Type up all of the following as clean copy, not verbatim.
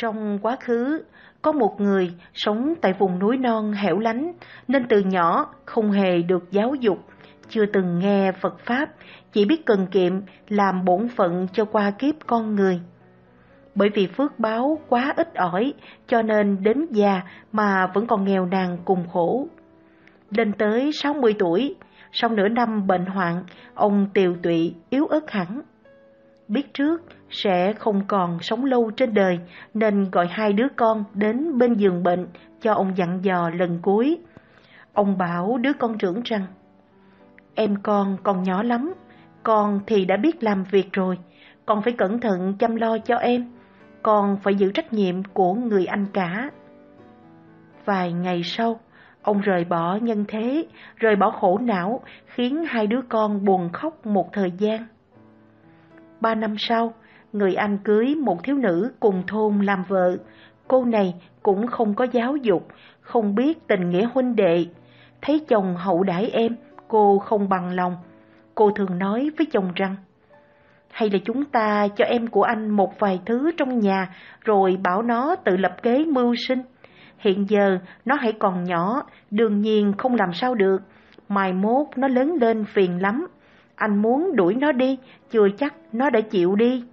Trong quá khứ, có một người sống tại vùng núi non hẻo lánh nên từ nhỏ không hề được giáo dục, chưa từng nghe Phật Pháp, chỉ biết cần kiệm làm bổn phận cho qua kiếp con người. Bởi vì phước báo quá ít ỏi cho nên đến già mà vẫn còn nghèo nàn cùng khổ. Lên tới 60 tuổi, sau nửa năm bệnh hoạn, ông tiều tụy yếu ớt hẳn. Biết trước sẽ không còn sống lâu trên đời nên gọi hai đứa con đến bên giường bệnh cho ông dặn dò lần cuối. Ông bảo đứa con trưởng rằng: "Em con còn nhỏ lắm, con thì đã biết làm việc rồi, con phải cẩn thận chăm lo cho em, con phải giữ trách nhiệm của người anh cả." Vài ngày sau, ông rời bỏ nhân thế, rời bỏ khổ não, khiến hai đứa con buồn khóc một thời gian. 3 năm sau, người anh cưới một thiếu nữ cùng thôn làm vợ. Cô này cũng không có giáo dục, không biết tình nghĩa huynh đệ. Thấy chồng hậu đãi em, cô không bằng lòng. Cô thường nói với chồng rằng: "Hay là chúng ta cho em của anh một vài thứ trong nhà rồi bảo nó tự lập kế mưu sinh. Hiện giờ nó hãy còn nhỏ, đương nhiên không làm sao được. Mai mốt nó lớn lên phiền lắm. Anh muốn đuổi nó đi, chưa chắc nó đã chịu đi."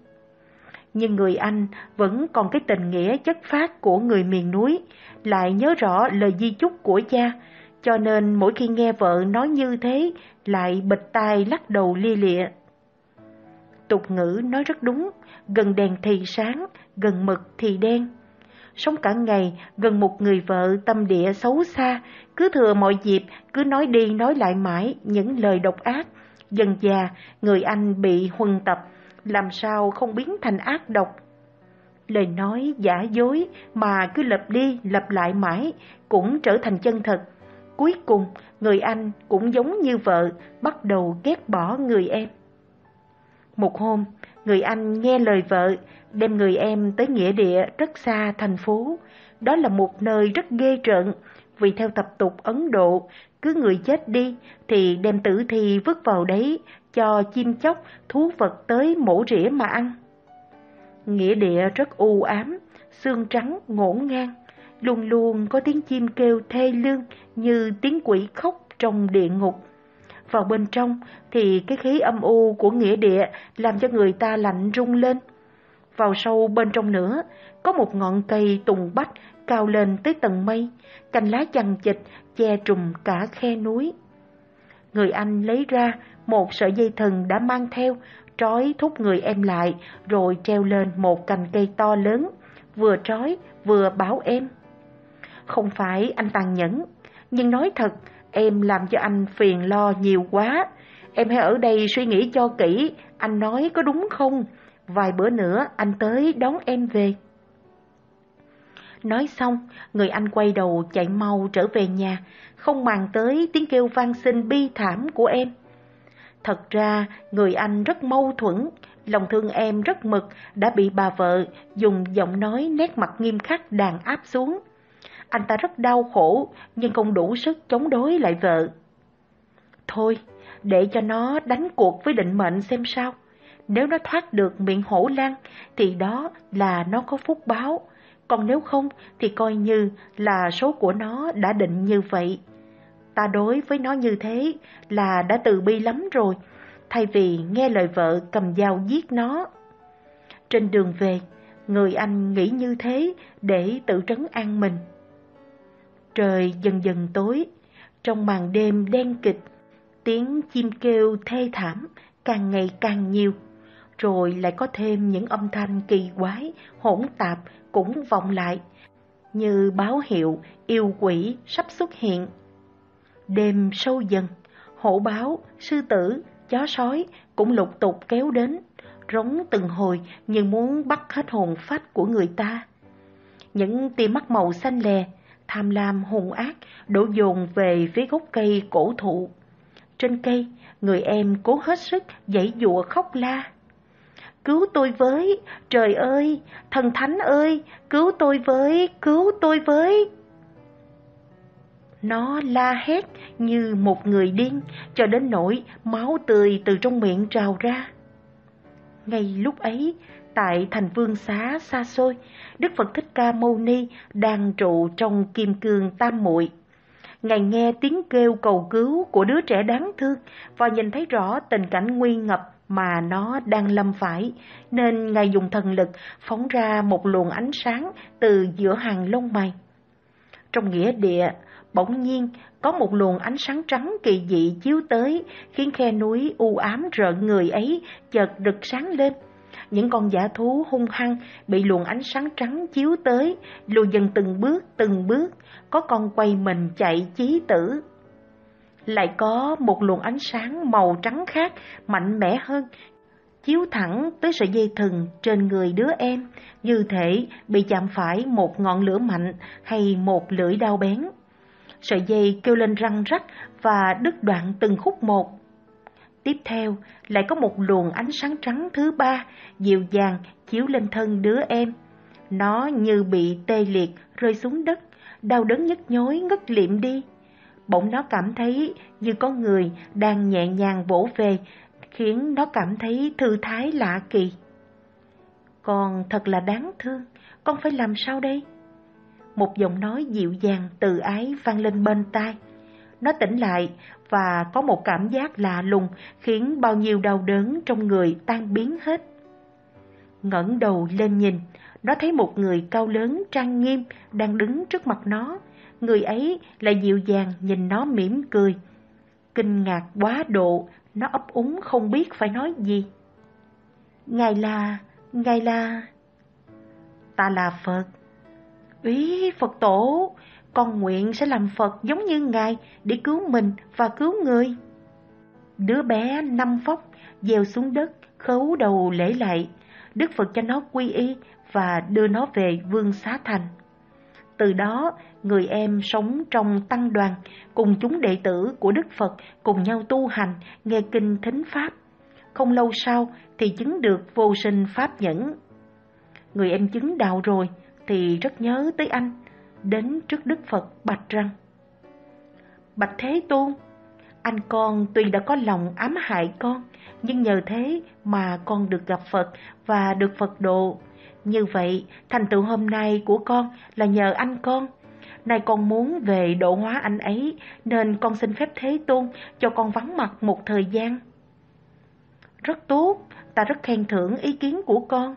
Nhưng người anh vẫn còn cái tình nghĩa chất phác của người miền núi, lại nhớ rõ lời di chúc của cha, cho nên mỗi khi nghe vợ nói như thế, lại bịch tai lắc đầu lia lịa. Tục ngữ nói rất đúng, gần đèn thì sáng, gần mực thì đen. Sống cả ngày gần một người vợ tâm địa xấu xa, cứ thừa mọi dịp, cứ nói đi nói lại mãi những lời độc ác. Dần già, người anh bị huân tập, làm sao không biến thành ác độc. Lời nói giả dối mà cứ lặp đi lặp lại mãi cũng trở thành chân thật. Cuối cùng, người anh cũng giống như vợ, bắt đầu ghét bỏ người em. Một hôm, người anh nghe lời vợ, đem người em tới nghĩa địa rất xa thành phố. Đó là một nơi rất ghê rợn, vì theo tập tục Ấn Độ, cứ người chết đi thì đem tử thi vứt vào đấy cho chim chóc, thú vật tới mổ rỉa mà ăn. Nghĩa địa rất u ám, xương trắng ngổn ngang, luôn luôn có tiếng chim kêu thê lương như tiếng quỷ khóc trong địa ngục. Vào bên trong thì cái khí âm u của nghĩa địa làm cho người ta lạnh run lên. Vào sâu bên trong nữa, có một ngọn cây tùng bách cao lên tới tầng mây, cành lá chằng chịt che trùm cả khe núi. Người anh lấy ra một sợi dây thừng đã mang theo, trói thúc người em lại, rồi treo lên một cành cây to lớn, vừa trói vừa bảo em: "Không phải anh tàn nhẫn, nhưng nói thật, em làm cho anh phiền lo nhiều quá. Em hãy ở đây suy nghĩ cho kỹ, anh nói có đúng không? Vài bữa nữa anh tới đón em về." Nói xong, người anh quay đầu chạy mau trở về nhà, không màng tới tiếng kêu van xin bi thảm của em. Thật ra, người anh rất mâu thuẫn, lòng thương em rất mực đã bị bà vợ dùng giọng nói nét mặt nghiêm khắc đàn áp xuống. Anh ta rất đau khổ nhưng không đủ sức chống đối lại vợ. Thôi, để cho nó đánh cuộc với định mệnh xem sao. Nếu nó thoát được miệng hổ lang thì đó là nó có phúc báo, còn nếu không thì coi như là số của nó đã định như vậy. Ta đối với nó như thế là đã từ bi lắm rồi, thay vì nghe lời vợ cầm dao giết nó. Trên đường về, người anh nghĩ như thế để tự trấn an mình. Trời dần dần tối, trong màn đêm đen kịt, tiếng chim kêu thê thảm càng ngày càng nhiều, rồi lại có thêm những âm thanh kỳ quái, hỗn tạp cũng vọng lại, như báo hiệu yêu quỷ sắp xuất hiện. Đêm sâu dần, hổ báo, sư tử, chó sói cũng lục tục kéo đến, rống từng hồi như muốn bắt hết hồn phách của người ta. Những tia mắt màu xanh lè, tham lam hung ác đổ dồn về phía gốc cây cổ thụ. Trên cây, người em cố hết sức giãy giụa khóc la: "Cứu tôi với, trời ơi, thần thánh ơi, cứu tôi với, cứu tôi với." Nó la hét như một người điên, cho đến nỗi máu tươi từ trong miệng trào ra. Ngay lúc ấy, tại thành Vương Xá xa xôi, Đức Phật Thích Ca Mâu Ni đang trụ trong kim cương tam muội. Ngài nghe tiếng kêu cầu cứu của đứa trẻ đáng thương và nhìn thấy rõ tình cảnh nguy ngập mà nó đang lâm phải, nên Ngài dùng thần lực phóng ra một luồng ánh sáng từ giữa hàng lông mày. Trong nghĩa địa, bỗng nhiên có một luồng ánh sáng trắng kỳ dị chiếu tới, khiến khe núi u ám rợn người ấy chợt rực sáng lên. Những con dã thú hung hăng bị luồng ánh sáng trắng chiếu tới, lùi dần từng bước, có con quay mình chạy chí tử. Lại có một luồng ánh sáng màu trắng khác, mạnh mẽ hơn, chiếu thẳng tới sợi dây thừng trên người đứa em, như thể bị chạm phải một ngọn lửa mạnh hay một lưỡi dao bén. Sợi dây kêu lên răng rắc và đứt đoạn từng khúc một. Tiếp theo, lại có một luồng ánh sáng trắng thứ ba, dịu dàng chiếu lên thân đứa em. Nó như bị tê liệt, rơi xuống đất, đau đớn nhức nhối ngất lịm đi. Bỗng nó cảm thấy như có người đang nhẹ nhàng vỗ về, khiến nó cảm thấy thư thái lạ kỳ. Con thật là đáng thương, con phải làm sao đây? Một giọng nói dịu dàng từ ái vang lên bên tai. Nó tỉnh lại và có một cảm giác lạ lùng khiến bao nhiêu đau đớn trong người tan biến hết. Ngẩng đầu lên nhìn, nó thấy một người cao lớn trang nghiêm đang đứng trước mặt nó. Người ấy lại dịu dàng nhìn nó mỉm cười. Kinh ngạc quá độ, nó ấp úng không biết phải nói gì. Ngài là... Ta là Phật. Úy Phật Tổ, con nguyện sẽ làm Phật giống như Ngài để cứu mình và cứu người. Đứa bé 5 phóc, gieo xuống đất, khấu đầu lễ lạy. Đức Phật cho nó quy y và đưa nó về Vương Xá Thành. Từ đó, người em sống trong tăng đoàn, cùng chúng đệ tử của Đức Phật cùng nhau tu hành, nghe kinh thính Pháp. Không lâu sau thì chứng được vô sinh Pháp nhẫn. Người em chứng đạo rồi thì rất nhớ tới anh, đến trước Đức Phật bạch rằng: Bạch Thế Tôn, anh con tuy đã có lòng ám hại con, nhưng nhờ thế mà con được gặp Phật và được Phật độ. Như vậy, thành tựu hôm nay của con là nhờ anh con. Nay con muốn về độ hóa anh ấy, nên con xin phép Thế Tôn cho con vắng mặt một thời gian. Rất tốt, ta rất khen thưởng ý kiến của con.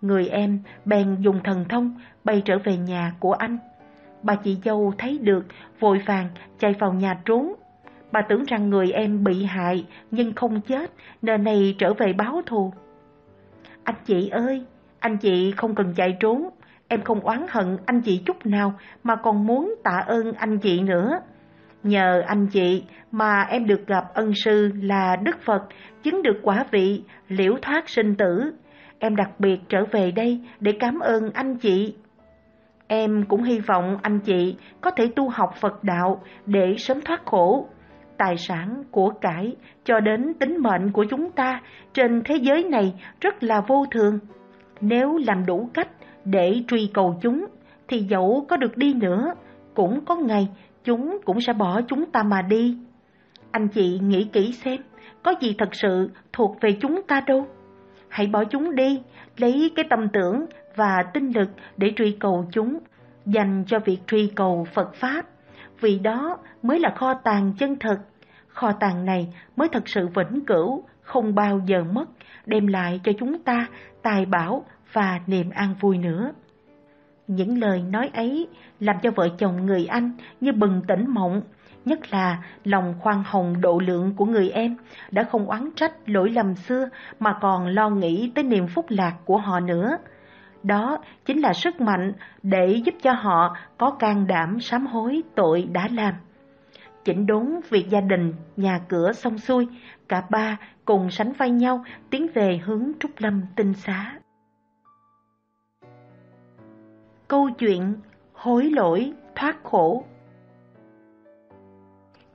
Người em bèn dùng thần thông bay trở về nhà của anh. Bà chị dâu thấy được, vội vàng chạy vào nhà trốn. Bà tưởng rằng người em bị hại nhưng không chết, nên nay trở về báo thù. Anh chị ơi, anh chị không cần chạy trốn. Em không oán hận anh chị chút nào mà còn muốn tạ ơn anh chị nữa. Nhờ anh chị mà em được gặp ân sư là Đức Phật, chứng được quả vị, liễu thoát sinh tử. Em đặc biệt trở về đây để cảm ơn anh chị. Em cũng hy vọng anh chị có thể tu học Phật đạo để sớm thoát khổ. Tài sản, của cải cho đến tính mệnh của chúng ta trên thế giới này rất là vô thường. Nếu làm đủ cách để truy cầu chúng, thì dẫu có được đi nữa, cũng có ngày chúng cũng sẽ bỏ chúng ta mà đi. Anh chị nghĩ kỹ xem, có gì thật sự thuộc về chúng ta đâu. Hãy bỏ chúng đi, lấy cái tâm tưởng và tinh lực để truy cầu chúng, dành cho việc truy cầu Phật Pháp. Vì đó mới là kho tàng chân thật. Kho tàng này mới thật sự vĩnh cửu, không bao giờ mất, đem lại cho chúng ta tài bảo và niềm an vui nữa. Những lời nói ấy làm cho vợ chồng người anh như bừng tỉnh mộng, nhất là lòng khoan hồng độ lượng của người em đã không oán trách lỗi lầm xưa mà còn lo nghĩ tới niềm phúc lạc của họ nữa. Đó chính là sức mạnh để giúp cho họ có can đảm sám hối tội đã làm. Chỉnh đốn việc gia đình, nhà cửa xong xuôi, cả ba cùng sánh vai nhau tiến về hướng Trúc Lâm Tinh Xá. Câu chuyện hối lỗi thoát khổ.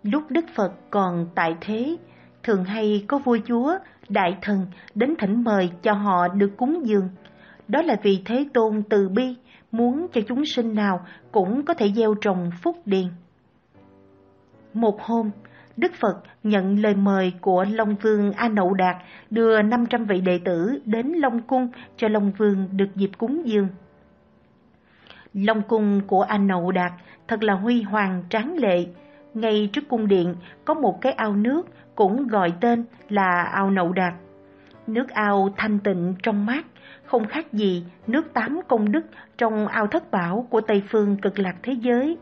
Lúc Đức Phật còn tại thế, thường hay có vua chúa, đại thần đến thỉnh mời cho họ được cúng dường. Đó là vì Thế Tôn từ bi, muốn cho chúng sinh nào cũng có thể gieo trồng phúc điền. Một hôm, Đức Phật nhận lời mời của Long Vương A Nậu Đạt đưa 500 vị đệ tử đến Long Cung cho Long Vương được dịp cúng dường. Long Cung của A Nậu Đạt thật là huy hoàng tráng lệ. Ngay trước cung điện có một cái ao nước cũng gọi tên là ao Nậu Đạt. Nước ao thanh tịnh trong mát, không khác gì nước tám công đức trong ao Thất Bảo của Tây Phương Cực Lạc thế giới.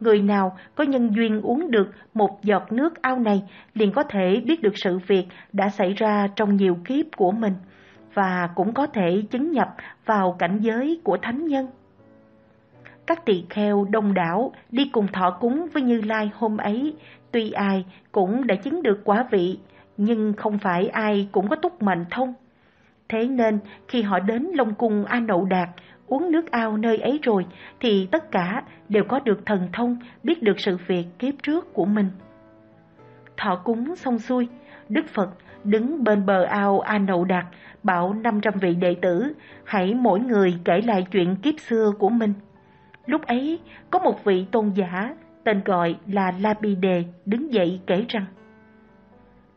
Người nào có nhân duyên uống được một giọt nước ao này liền có thể biết được sự việc đã xảy ra trong nhiều kiếp của mình và cũng có thể chứng nhập vào cảnh giới của thánh nhân. Các tỳ kheo đông đảo đi cùng thọ cúng với Như Lai hôm ấy, tuy ai cũng đã chứng được quả vị, nhưng không phải ai cũng có túc mệnh thông. Thế nên khi họ đến Long Cung A Nậu Đạt, uống nước ao nơi ấy rồi thì tất cả đều có được thần thông, biết được sự việc kiếp trước của mình. Thọ cúng xong xuôi, Đức Phật đứng bên bờ ao A Nậu Đạt bảo 500 vị đệ tử hãy mỗi người kể lại chuyện kiếp xưa của mình. Lúc ấy có một vị tôn giả tên gọi là La Bi Đề đứng dậy kể rằng: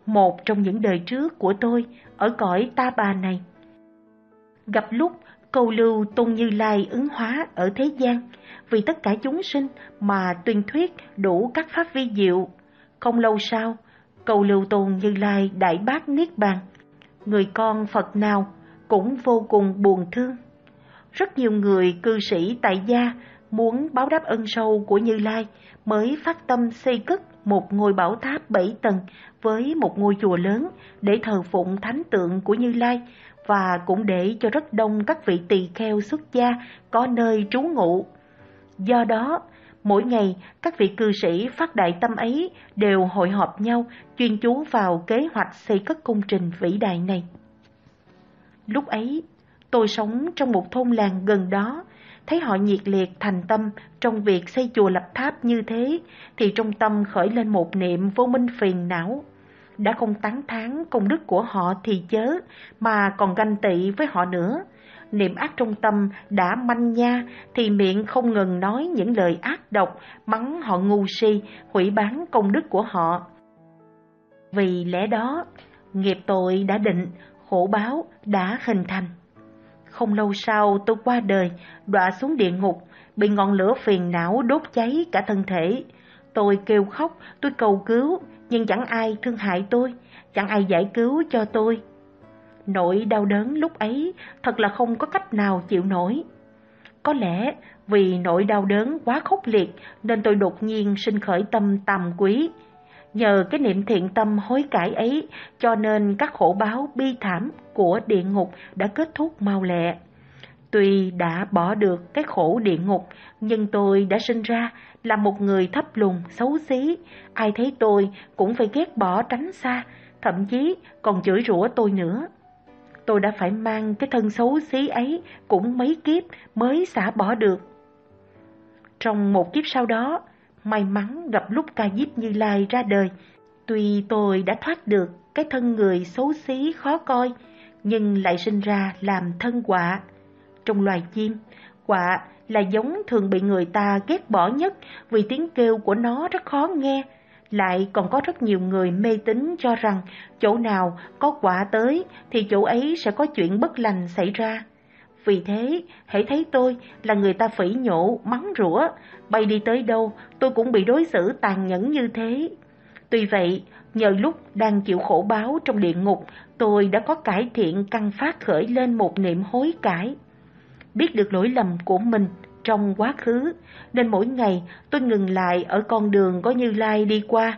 một trong những đời trước của tôi ở cõi Ta Bà này, gặp lúc Câu Lưu Tôn Như Lai ứng hóa ở thế gian, vì tất cả chúng sinh mà tuyên thuyết đủ các pháp vi diệu. Không lâu sau, Câu Lưu Tôn Như Lai đại bác niết bàn, người con Phật nào cũng vô cùng buồn thương. Rất nhiều người cư sĩ tại gia muốn báo đáp ân sâu của Như Lai mới phát tâm xây cất một ngôi bảo tháp 7 tầng với một ngôi chùa lớn để thờ phụng thánh tượng của Như Lai, và cũng để cho rất đông các vị tỳ kheo xuất gia có nơi trú ngụ. Do đó, mỗi ngày các vị cư sĩ phát đại tâm ấy đều hội họp nhau chuyên chú vào kế hoạch xây cất công trình vĩ đại này. Lúc ấy, tôi sống trong một thôn làng gần đó, thấy họ nhiệt liệt thành tâm trong việc xây chùa lập tháp như thế, thì trong tâm khởi lên một niệm vô minh phiền não. Đã không tán thán công đức của họ thì chớ, mà còn ganh tị với họ nữa. Niệm ác trong tâm đã manh nha, thì miệng không ngừng nói những lời ác độc, mắng họ ngu si, hủy bán công đức của họ. Vì lẽ đó, nghiệp tội đã định, khổ báo đã hình thành. Không lâu sau tôi qua đời, đọa xuống địa ngục, bị ngọn lửa phiền não đốt cháy cả thân thể. Tôi kêu khóc, tôi cầu cứu, nhưng chẳng ai thương hại tôi, chẳng ai giải cứu cho tôi. Nỗi đau đớn lúc ấy thật là không có cách nào chịu nổi. Có lẽ vì nỗi đau đớn quá khốc liệt nên tôi đột nhiên sinh khởi tâm tàm quý. Nhờ cái niệm thiện tâm hối cải ấy cho nên các khổ báo bi thảm của địa ngục đã kết thúc mau lẹ. Tuy đã bỏ được cái khổ địa ngục, nhưng tôi đã sinh ra là một người thấp lùn, xấu xí. Ai thấy tôi cũng phải ghét bỏ tránh xa, thậm chí còn chửi rủa tôi nữa. Tôi đã phải mang cái thân xấu xí ấy cũng mấy kiếp mới xả bỏ được. Trong một kiếp sau đó, may mắn gặp lúc Ca Diếp Như Lai ra đời. Tuy tôi đã thoát được cái thân người xấu xí khó coi, nhưng lại sinh ra làm thân quạ. Trong loài chim, quạ là giống thường bị người ta ghét bỏ nhất vì tiếng kêu của nó rất khó nghe. Lại còn có rất nhiều người mê tín cho rằng chỗ nào có quạ tới thì chỗ ấy sẽ có chuyện bất lành xảy ra. Vì thế, hễ thấy tôi là người ta phỉ nhổ, mắng rủa, bay đi tới đâu tôi cũng bị đối xử tàn nhẫn như thế. Tuy vậy, nhờ lúc đang chịu khổ báo trong địa ngục, tôi đã có cải thiện căn phát khởi lên một niệm hối cải. Biết được lỗi lầm của mình trong quá khứ, nên mỗi ngày tôi ngừng lại ở con đường có Như Lai đi qua,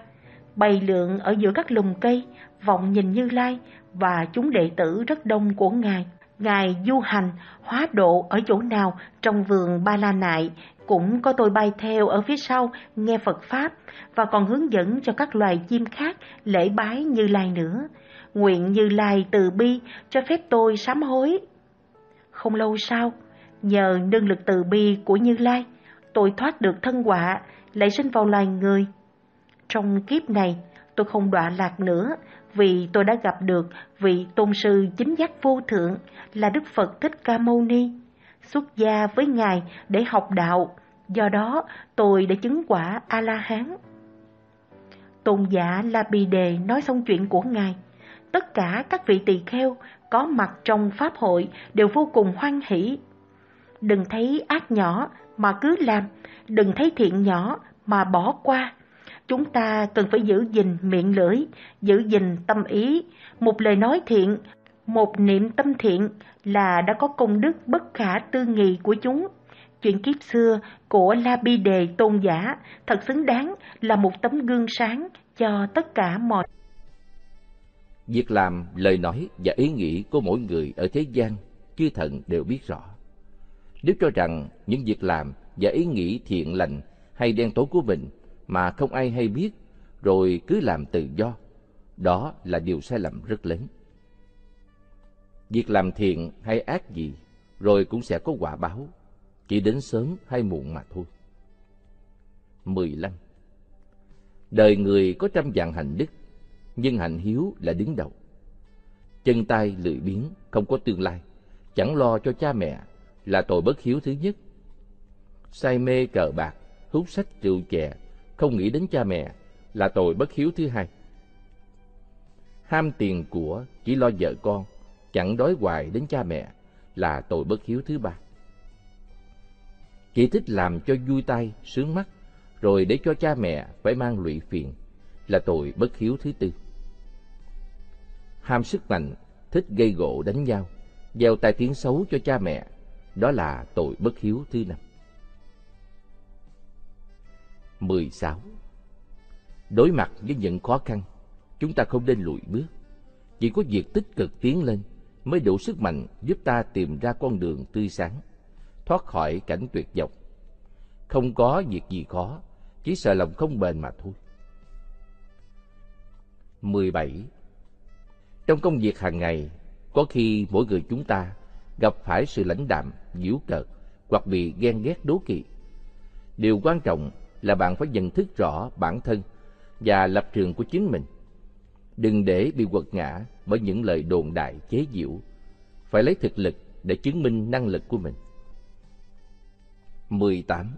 bay lượn ở giữa các lùm cây, vọng nhìn Như Lai và chúng đệ tử rất đông của Ngài. Ngài du hành, hóa độ ở chỗ nào trong vườn Ba La Nại, cũng có tôi bay theo ở phía sau nghe Phật Pháp, và còn hướng dẫn cho các loài chim khác lễ bái Như Lai nữa. Nguyện Như Lai từ bi cho phép tôi sám hối. Không lâu sau, nhờ năng lực từ bi của Như Lai, tôi thoát được thân họa, lại sinh vào loài người. Trong kiếp này, tôi không đọa lạc nữa vì tôi đã gặp được vị tôn sư chính giác vô thượng là Đức Phật Thích Ca Mâu Ni, xuất gia với Ngài để học đạo, do đó tôi đã chứng quả A-la-hán. Tôn giả La Bì Đề nói xong chuyện của ngài. Tất cả các vị tỳ kheo có mặt trong pháp hội đều vô cùng hoan hỷ. Đừng thấy ác nhỏ mà cứ làm, đừng thấy thiện nhỏ mà bỏ qua. Chúng ta cần phải giữ gìn miệng lưỡi, giữ gìn tâm ý. Một lời nói thiện, một niệm tâm thiện là đã có công đức bất khả tư nghị của chúng. Chuyện kiếp xưa của La Bì Đề Tôn giả thật xứng đáng là một tấm gương sáng cho tất cả mọi. Việc làm, lời nói và ý nghĩ của mỗi người ở thế gian, chư thần đều biết rõ. Nếu cho rằng những việc làm và ý nghĩ thiện lành hay đen tối của mình mà không ai hay biết, rồi cứ làm tự do, đó là điều sai lầm rất lớn. Việc làm thiện hay ác gì, rồi cũng sẽ có quả báo, chỉ đến sớm hay muộn mà thôi. 15. Đời người có trăm vạn hành đức, nhưng hạnh hiếu là đứng đầu. Chân tay lười biếng, không có tương lai, chẳng lo cho cha mẹ là tội bất hiếu thứ nhất. Say mê cờ bạc, hút sách rượu chè, không nghĩ đến cha mẹ là tội bất hiếu thứ hai. Ham tiền của, chỉ lo vợ con, chẳng đói hoài đến cha mẹ là tội bất hiếu thứ ba. Chỉ thích làm cho vui tai, sướng mắt, rồi để cho cha mẹ phải mang lụy phiền là tội bất hiếu thứ tư. Ham sức mạnh, thích gây gỗ đánh nhau, gieo tai tiếng xấu cho cha mẹ, đó là tội bất hiếu thứ năm. 16. Đối mặt với những khó khăn, chúng ta không nên lùi bước. Chỉ có việc tích cực tiến lên mới đủ sức mạnh giúp ta tìm ra con đường tươi sáng, thoát khỏi cảnh tuyệt vọng. Không có việc gì khó, chỉ sợ lòng không bền mà thôi. 17. Trong công việc hàng ngày, có khi mỗi người chúng ta gặp phải sự lãnh đạm, giễu cợt hoặc bị ghen ghét đố kỵ. Điều quan trọng là bạn phải nhận thức rõ bản thân và lập trường của chính mình. Đừng để bị quật ngã bởi những lời đồn đại chế giễu. Phải lấy thực lực để chứng minh năng lực của mình. 18.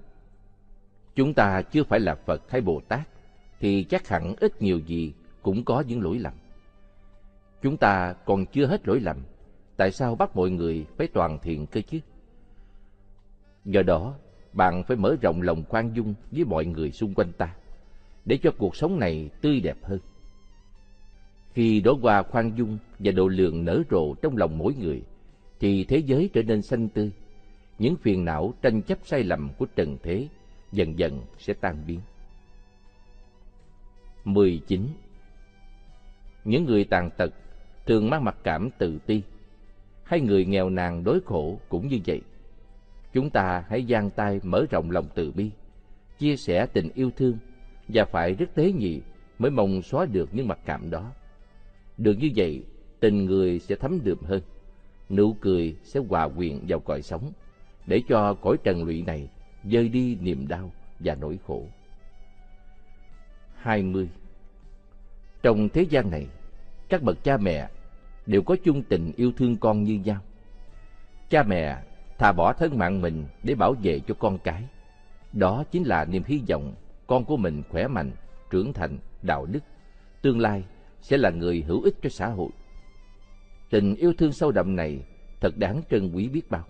Chúng ta chưa phải là Phật hay Bồ Tát thì chắc hẳn ít nhiều gì cũng có những lỗi lầm. Chúng ta còn chưa hết lỗi lầm, tại sao bắt mọi người phải toàn thiện cơ chứ? Do đó, bạn phải mở rộng lòng khoan dung với mọi người xung quanh ta, để cho cuộc sống này tươi đẹp hơn. Khi đóa hoa khoan dung và độ lượng nở rộ trong lòng mỗi người, thì thế giới trở nên xanh tươi. Những phiền não tranh chấp sai lầm của trần thế dần dần sẽ tan biến. 19. Những người tàn tật thường mang mặc cảm tự ti, hay người nghèo nàn đói khổ cũng như vậy. Chúng ta hãy giang tay mở rộng lòng từ bi, chia sẻ tình yêu thương và phải rất tế nhị mới mong xóa được những mặc cảm đó. Được như vậy, tình người sẽ thấm đượm hơn, nụ cười sẽ hòa quyện vào cõi sống, để cho cõi trần lụy này vơi đi niềm đau và nỗi khổ. 20. Trong thế gian này, các bậc cha mẹ đều có chung tình yêu thương con như nhau. Cha mẹ thà bỏ thân mạng mình để bảo vệ cho con cái. Đó chính là niềm hy vọng con của mình khỏe mạnh, trưởng thành, đạo đức, tương lai sẽ là người hữu ích cho xã hội. Tình yêu thương sâu đậm này thật đáng trân quý biết bao.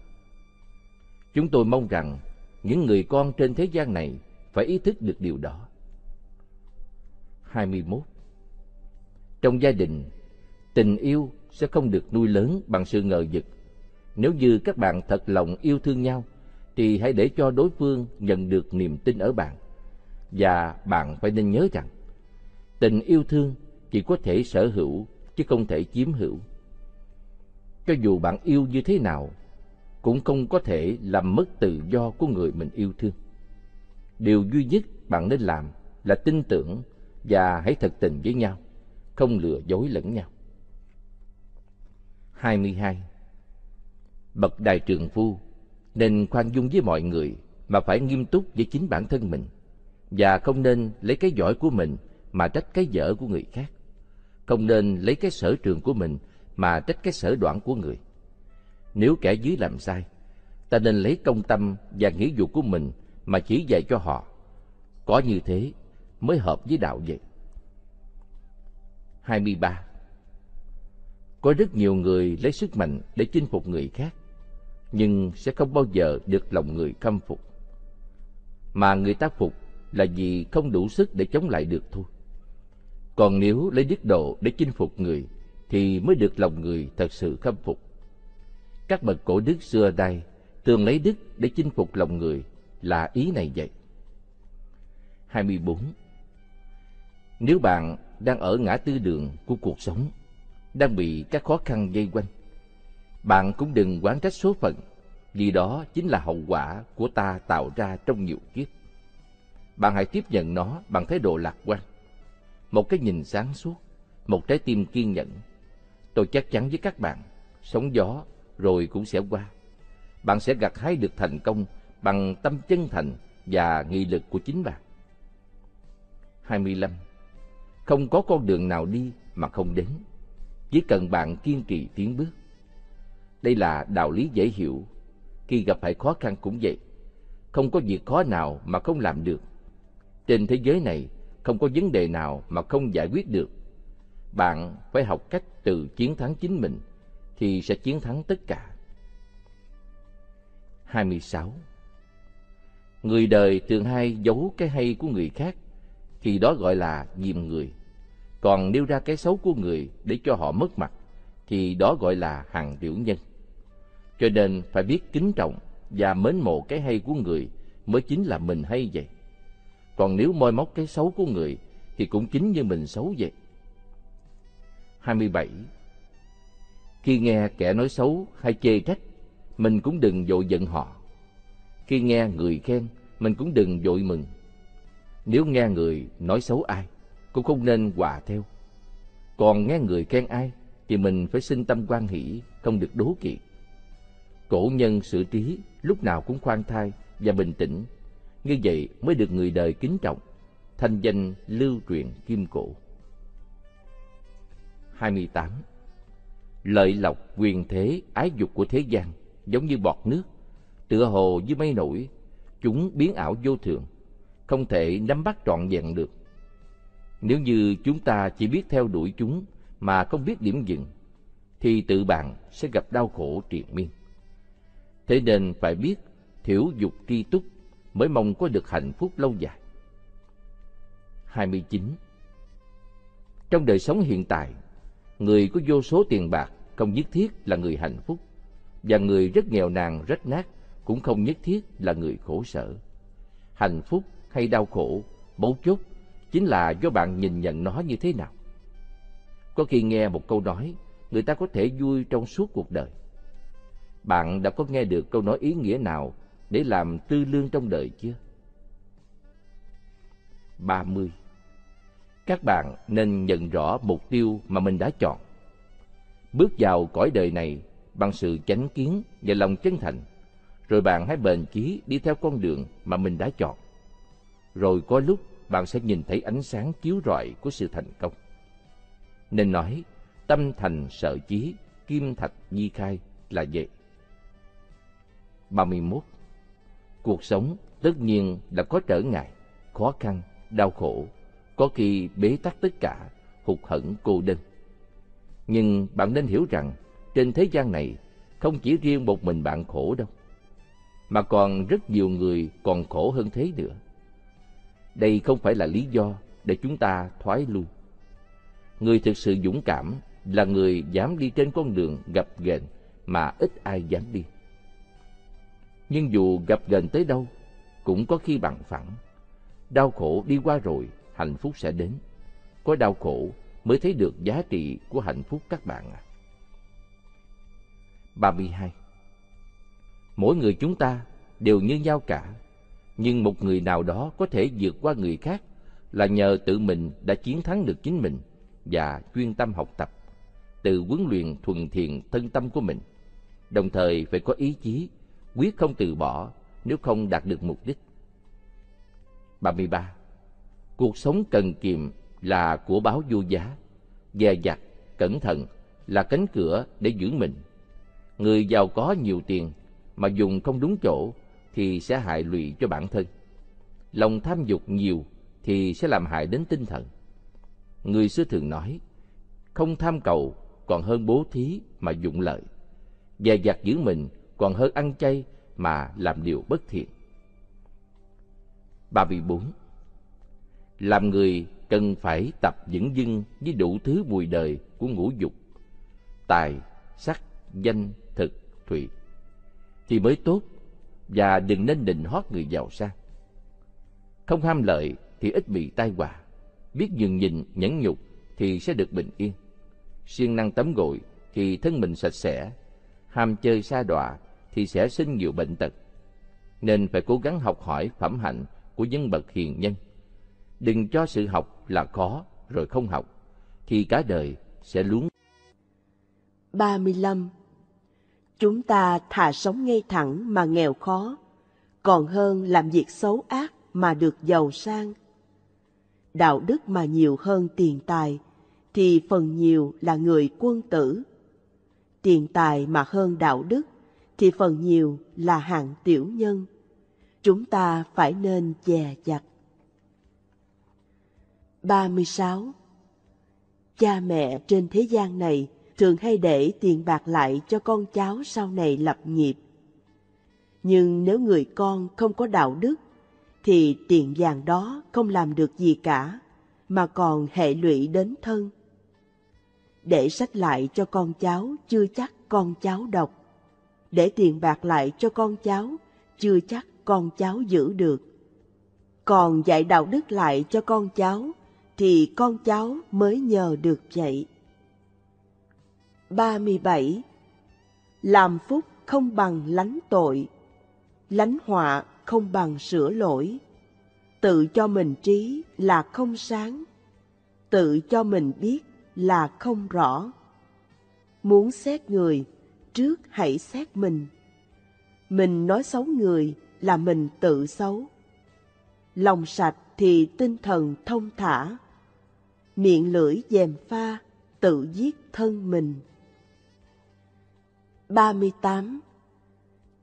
Chúng tôi mong rằng những người con trên thế gian này phải ý thức được điều đó. 21. Trong gia đình, tình yêu sẽ không được nuôi lớn bằng sự ngờ vực. Nếu như các bạn thật lòng yêu thương nhau, thì hãy để cho đối phương nhận được niềm tin ở bạn. Và bạn phải nên nhớ rằng, tình yêu thương chỉ có thể sở hữu, chứ không thể chiếm hữu. Cho dù bạn yêu như thế nào, cũng không có thể làm mất tự do của người mình yêu thương. Điều duy nhất bạn nên làm là tin tưởng và hãy thật tình với nhau, không lừa dối lẫn nhau. 22. Bậc đại trượng phu nên khoan dung với mọi người mà phải nghiêm túc với chính bản thân mình, và không nên lấy cái giỏi của mình mà trách cái dở của người khác, không nên lấy cái sở trường của mình mà trách cái sở đoạn của người. Nếu kẻ dưới làm sai, ta nên lấy công tâm và nghĩa vụ của mình mà chỉ dạy cho họ. Có như thế mới hợp với đạo vậy. 23. Có rất nhiều người lấy sức mạnh để chinh phục người khác, nhưng sẽ không bao giờ được lòng người khâm phục. Mà người ta phục là vì không đủ sức để chống lại được thôi. Còn nếu lấy đức độ để chinh phục người, thì mới được lòng người thật sự khâm phục. Các bậc cổ đức xưa đây thường lấy đức để chinh phục lòng người, là ý này vậy. 24. Nếu bạn đang ở ngã tư đường của cuộc sống, đang bị các khó khăn vây quanh, bạn cũng đừng oán trách số phận, vì đó chính là hậu quả của ta tạo ra trong nhiều kiếp. Bạn hãy tiếp nhận nó bằng thái độ lạc quan, một cái nhìn sáng suốt, một trái tim kiên nhẫn. Tôi chắc chắn với các bạn, sóng gió rồi cũng sẽ qua. Bạn sẽ gặt hái được thành công bằng tâm chân thành và nghị lực của chính bạn. 25. Không có con đường nào đi mà không đến, chỉ cần bạn kiên trì tiến bước. Đây là đạo lý dễ hiểu. Khi gặp phải khó khăn cũng vậy, không có việc khó nào mà không làm được. Trên thế giới này, không có vấn đề nào mà không giải quyết được. Bạn phải học cách tự chiến thắng chính mình, thì sẽ chiến thắng tất cả. 26. Người đời thường hay giấu cái hay của người khác, thì đó gọi là dìm người. Còn nêu ra cái xấu của người để cho họ mất mặt, thì đó gọi là hàng tiểu nhân. Cho nên phải biết kính trọng và mến mộ cái hay của người mới chính là mình hay vậy. Còn nếu moi móc cái xấu của người thì cũng chính như mình xấu vậy. 27. Khi nghe kẻ nói xấu hay chê trách, mình cũng đừng vội giận họ. Khi nghe người khen, mình cũng đừng vội mừng. Nếu nghe người nói xấu ai, cũng không nên hòa theo. Còn nghe người khen ai thì mình phải sinh tâm hoan hỷ, không được đố kỵ. Cổ nhân xử trí lúc nào cũng khoan thai và bình tĩnh, như vậy mới được người đời kính trọng, thanh danh lưu truyền kim cổ. 28. Lợi lộc quyền thế ái dục của thế gian giống như bọt nước, tựa hồ như mây nổi, chúng biến ảo vô thường, không thể nắm bắt trọn vẹn được. Nếu như chúng ta chỉ biết theo đuổi chúng mà không biết điểm dừng, thì tự bạn sẽ gặp đau khổ triền miên. Thế nên phải biết thiểu dục tri túc, mới mong có được hạnh phúc lâu dài. 29. Trong đời sống hiện tại, người có vô số tiền bạc không nhất thiết là người hạnh phúc, và người rất nghèo nàn rách nát cũng không nhất thiết là người khổ sở. Hạnh phúc hay đau khổ, mấu chốt chính là do bạn nhìn nhận nó như thế nào. Có khi nghe một câu nói, người ta có thể vui trong suốt cuộc đời. Bạn đã có nghe được câu nói ý nghĩa nào để làm tư lương trong đời chưa? 30. Các bạn nên nhận rõ mục tiêu mà mình đã chọn. Bước vào cõi đời này bằng sự chánh kiến và lòng chân thành, rồi bạn hãy bền chí đi theo con đường mà mình đã chọn. Rồi có lúc bạn sẽ nhìn thấy ánh sáng chiếu rọi của sự thành công. Nên nói, tâm thành sợ chí, kim thạch nhi khai là vậy. 31. Cuộc sống tất nhiên là có trở ngại, khó khăn, đau khổ, có khi bế tắc tất cả, hụt hẫng cô đơn. Nhưng bạn nên hiểu rằng, trên thế gian này không chỉ riêng một mình bạn khổ đâu, mà còn rất nhiều người còn khổ hơn thế nữa. Đây không phải là lý do để chúng ta thoái lui. Người thực sự dũng cảm là người dám đi trên con đường gập ghềnh mà ít ai dám đi. Nhưng dù gập ghềnh tới đâu, cũng có khi bằng phẳng. Đau khổ đi qua rồi, hạnh phúc sẽ đến. Có đau khổ mới thấy được giá trị của hạnh phúc các bạn ạ. 32. Mỗi người chúng ta đều như nhau cả, nhưng một người nào đó có thể vượt qua người khác là nhờ tự mình đã chiến thắng được chính mình và chuyên tâm học tập, tự huấn luyện thuần thiện thân tâm của mình, đồng thời phải có ý chí, quyết không từ bỏ nếu không đạt được mục đích. 33. Cuộc sống cần kiệm là của báo vô giá, dè dặt, cẩn thận là cánh cửa để giữ mình. Người giàu có nhiều tiền mà dùng không đúng chỗ thì sẽ hại lụy cho bản thân. Lòng tham dục nhiều thì sẽ làm hại đến tinh thần. Người xưa thường nói, không tham cầu còn hơn bố thí mà dụng lợi, dè dặt giữ mình còn hơn ăn chay mà làm điều bất thiện. 34. Làm người cần phải tập dửng dưng với đủ thứ mùi đời của ngũ dục, tài, sắc, danh, thực, thủy, thì mới tốt, và đừng nên nịnh hót người giàu sang. Không ham lợi thì ít bị tai họa, biết nhường nhịn, nhẫn nhục thì sẽ được bình yên. Siêng năng tắm gội thì thân mình sạch sẽ, ham chơi sa đọa thì sẽ sinh nhiều bệnh tật, nên phải cố gắng học hỏi phẩm hạnh của nhân bậc hiền nhân. Đừng cho sự học là khó rồi không học, thì cả đời sẽ luống. 35. Chúng ta thà sống ngay thẳng mà nghèo khó, còn hơn làm việc xấu ác mà được giàu sang. Đạo đức mà nhiều hơn tiền tài, thì phần nhiều là người quân tử. Tiền tài mà hơn đạo đức, thì phần nhiều là hạng tiểu nhân. Chúng ta phải nên dè dặt. 36. Cha mẹ trên thế gian này thường hay để tiền bạc lại cho con cháu sau này lập nghiệp. Nhưng nếu người con không có đạo đức, thì tiền vàng đó không làm được gì cả, mà còn hệ lụy đến thân. Để sách lại cho con cháu chưa chắc con cháu đọc, để tiền bạc lại cho con cháu chưa chắc con cháu giữ được. Còn dạy đạo đức lại cho con cháu, thì con cháu mới nhờ được vậy. 37. Làm phúc không bằng lánh tội, lánh họa không bằng sửa lỗi. Tự cho mình trí là không sáng, tự cho mình biết là không rõ. Muốn xét người, trước hãy xét mình. Mình nói xấu người là mình tự xấu. Lòng sạch thì tinh thần thông thả, miệng lưỡi dèm pha, tự giết thân mình. 38.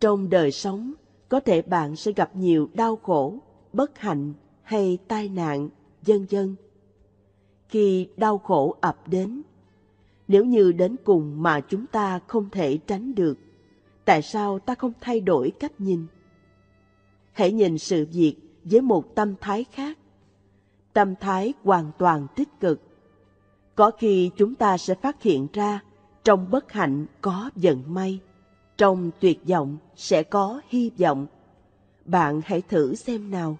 Trong đời sống, có thể bạn sẽ gặp nhiều đau khổ, bất hạnh hay tai nạn, vân vân. Khi đau khổ ập đến, nếu như đến cùng mà chúng ta không thể tránh được, tại sao ta không thay đổi cách nhìn? Hãy nhìn sự việc với một tâm thái khác, tâm thái hoàn toàn tích cực. Có khi chúng ta sẽ phát hiện ra trong bất hạnh có vận may, trong tuyệt vọng sẽ có hy vọng. Bạn hãy thử xem nào.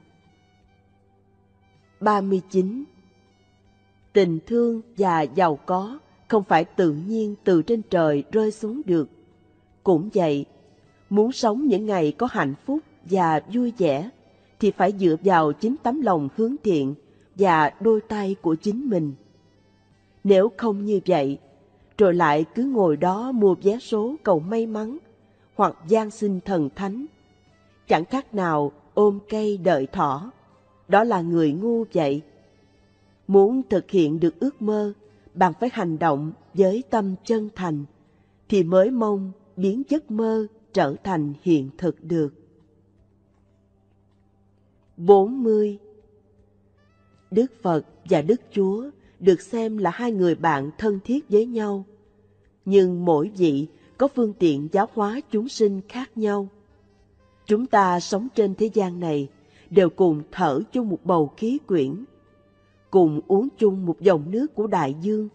39. Tình thương và giàu có không phải tự nhiên từ trên trời rơi xuống được. Cũng vậy, muốn sống những ngày có hạnh phúc và vui vẻ, thì phải dựa vào chính tấm lòng hướng thiện và đôi tay của chính mình. Nếu không như vậy, rồi lại cứ ngồi đó mua vé số cầu may mắn hoặc van xin thần thánh, chẳng khác nào ôm cây đợi thỏ. Đó là người ngu vậy. Muốn thực hiện được ước mơ, bạn phải hành động với tâm chân thành, thì mới mong biến giấc mơ trở thành hiện thực được. 40. Đức Phật và Đức Chúa được xem là hai người bạn thân thiết với nhau, nhưng mỗi vị có phương tiện giáo hóa chúng sinh khác nhau. Chúng ta sống trên thế gian này đều cùng thở chung một bầu khí quyển, cùng uống chung một dòng nước của đại dương.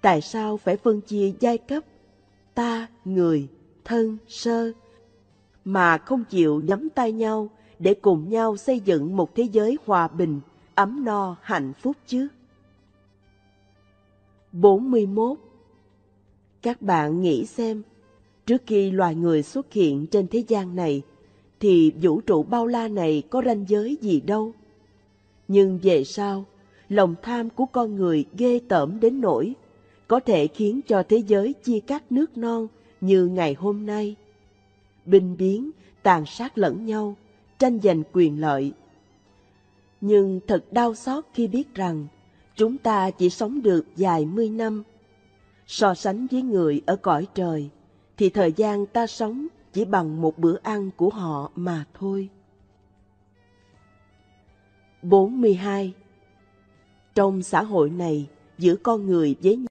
Tại sao phải phân chia giai cấp ta, người, thân, sơ, mà không chịu nắm tay nhau để cùng nhau xây dựng một thế giới hòa bình, ấm no, hạnh phúc chứ? 41. Các bạn nghĩ xem, trước khi loài người xuất hiện trên thế gian này, thì vũ trụ bao la này có ranh giới gì đâu. Nhưng về sau, lòng tham của con người ghê tởm đến nỗi có thể khiến cho thế giới chia cắt nước non như ngày hôm nay. Binh biến, tàn sát lẫn nhau, tranh giành quyền lợi. Nhưng thật đau xót khi biết rằng chúng ta chỉ sống được vài mươi năm. So sánh với người ở cõi trời, thì thời gian ta sống chỉ bằng một bữa ăn của họ mà thôi. 42. Trong xã hội này, giữa con người với nhau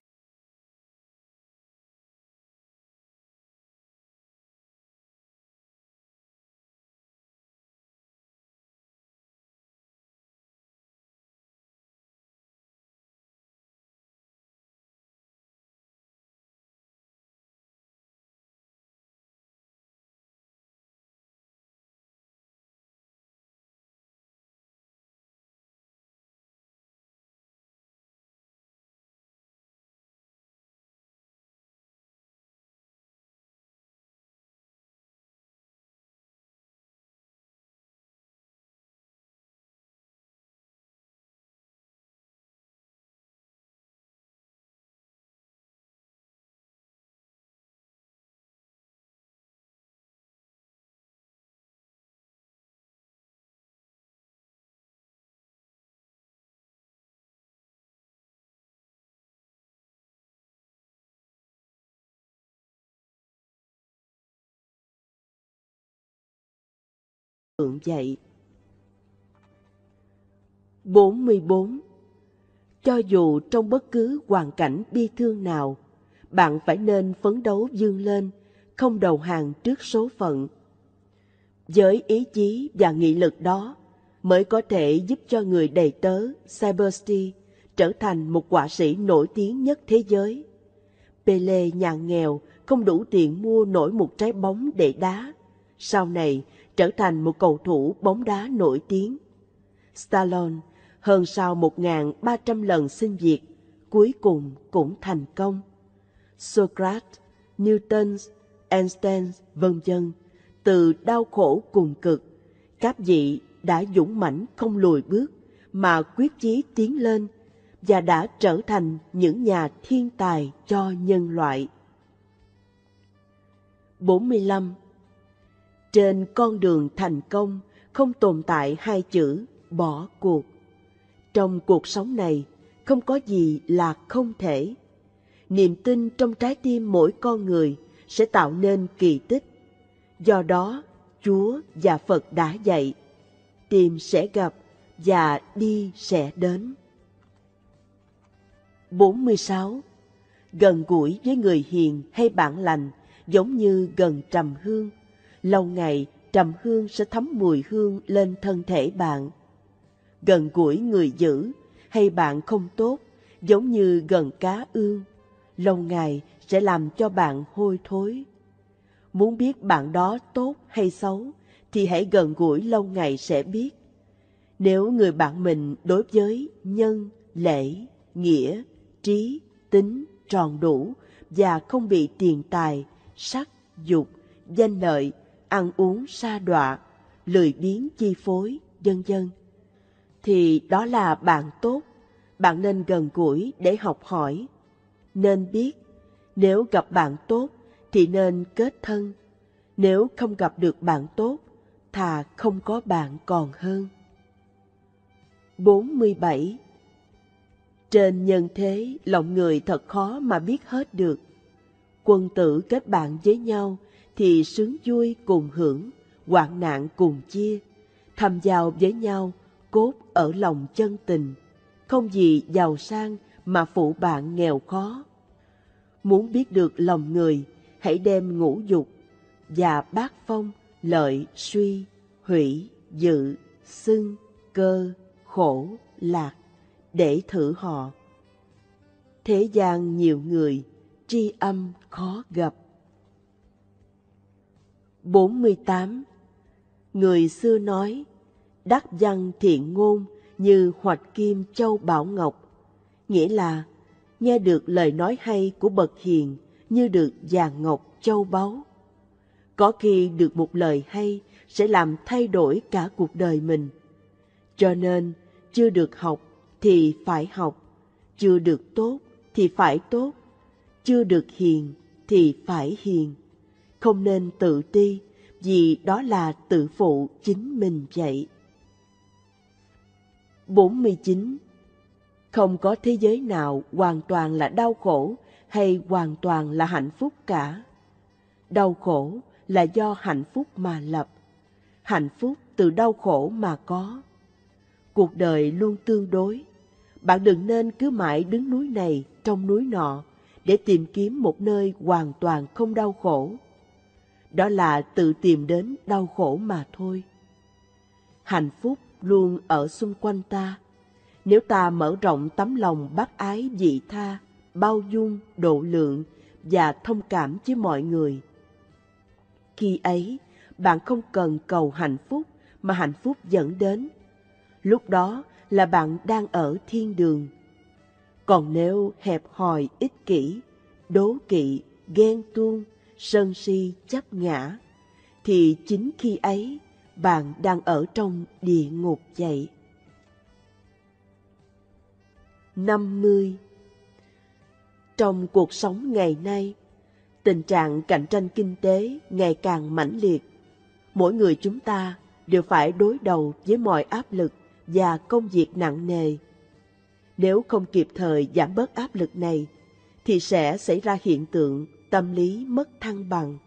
Thượng dạy. 44. Cho dù trong bất cứ hoàn cảnh bi thương nào, bạn phải nên phấn đấu vươn lên, không đầu hàng trước số phận. Với ý chí và nghị lực đó mới có thể giúp cho người đầy tớ Cybersty trở thành một họa sĩ nổi tiếng nhất thế giới. Pele nhà nghèo không đủ tiền mua nổi một trái bóng để đá, sau này trở thành một cầu thủ bóng đá nổi tiếng. Stallone hơn sau 1.300 lần xin việc, cuối cùng cũng thành công. Socrates, Newton, Einstein, vân vân, từ đau khổ cùng cực, các vị đã dũng mãnh không lùi bước mà quyết chí tiến lên và đã trở thành những nhà thiên tài cho nhân loại. 45. Trên con đường thành công không tồn tại hai chữ bỏ cuộc. Trong cuộc sống này, không có gì là không thể. Niềm tin trong trái tim mỗi con người sẽ tạo nên kỳ tích. Do đó, Chúa và Phật đã dạy, tìm sẽ gặp và đi sẽ đến. 46. Gần gũi với người hiền hay bạn lành giống như gần trầm hương. Lâu ngày, trầm hương sẽ thấm mùi hương lên thân thể bạn. Gần gũi người dữ hay bạn không tốt giống như gần cá ương, lâu ngày sẽ làm cho bạn hôi thối. Muốn biết bạn đó tốt hay xấu thì hãy gần gũi lâu ngày sẽ biết. Nếu người bạn mình đối với nhân, lễ, nghĩa, trí, tính tròn đủ và không bị tiền tài, sắc, dục, danh lợi, ăn uống sa đọa, lười biếng chi phối, vân vân, thì đó là bạn tốt. Bạn nên gần gũi để học hỏi. Nên biết, nếu gặp bạn tốt thì nên kết thân. Nếu không gặp được bạn tốt, thà không có bạn còn hơn. 47. Trên nhân thế, lòng người thật khó mà biết hết được. Quân tử kết bạn với nhau thì sướng vui cùng hưởng, hoạn nạn cùng chia. Thầm giao với nhau, cốt ở lòng chân tình, không gì giàu sang mà phụ bạn nghèo khó. Muốn biết được lòng người, hãy đem ngũ dục và bát phong lợi, suy, hủy, dự, xưng, cơ, khổ, lạc để thử họ. Thế gian nhiều người, tri âm khó gặp. 48. Người xưa nói, đắc văn thiện ngôn như hoạch kim châu bảo ngọc, nghĩa là nghe được lời nói hay của bậc hiền như được vàng ngọc châu báu. Có khi được một lời hay sẽ làm thay đổi cả cuộc đời mình. Cho nên, chưa được học thì phải học, chưa được tốt thì phải tốt, chưa được hiền thì phải hiền. Không nên tự ti, vì đó là tự phụ chính mình vậy. 49. Không có thế giới nào hoàn toàn là đau khổ hay hoàn toàn là hạnh phúc cả. Đau khổ là do hạnh phúc mà lập. Hạnh phúc từ đau khổ mà có. Cuộc đời luôn tương đối. Bạn đừng nên cứ mãi đứng núi này trong núi nọ để tìm kiếm một nơi hoàn toàn không đau khổ. Đó là tự tìm đến đau khổ mà thôi. Hạnh phúc luôn ở xung quanh ta. Nếu ta mở rộng tấm lòng bác ái vị tha, bao dung, độ lượng và thông cảm với mọi người, khi ấy bạn không cần cầu hạnh phúc mà hạnh phúc dẫn đến. Lúc đó là bạn đang ở thiên đường. Còn nếu hẹp hòi, ích kỷ, đố kỵ, ghen tuông, sân si, chấp ngã, thì chính khi ấy bạn đang ở trong địa ngục vậy. 50. Trong cuộc sống ngày nay, tình trạng cạnh tranh kinh tế ngày càng mãnh liệt. Mỗi người chúng ta đều phải đối đầu với mọi áp lực và công việc nặng nề. Nếu không kịp thời giảm bớt áp lực này, thì sẽ xảy ra hiện tượng tâm lý mất thăng bằng.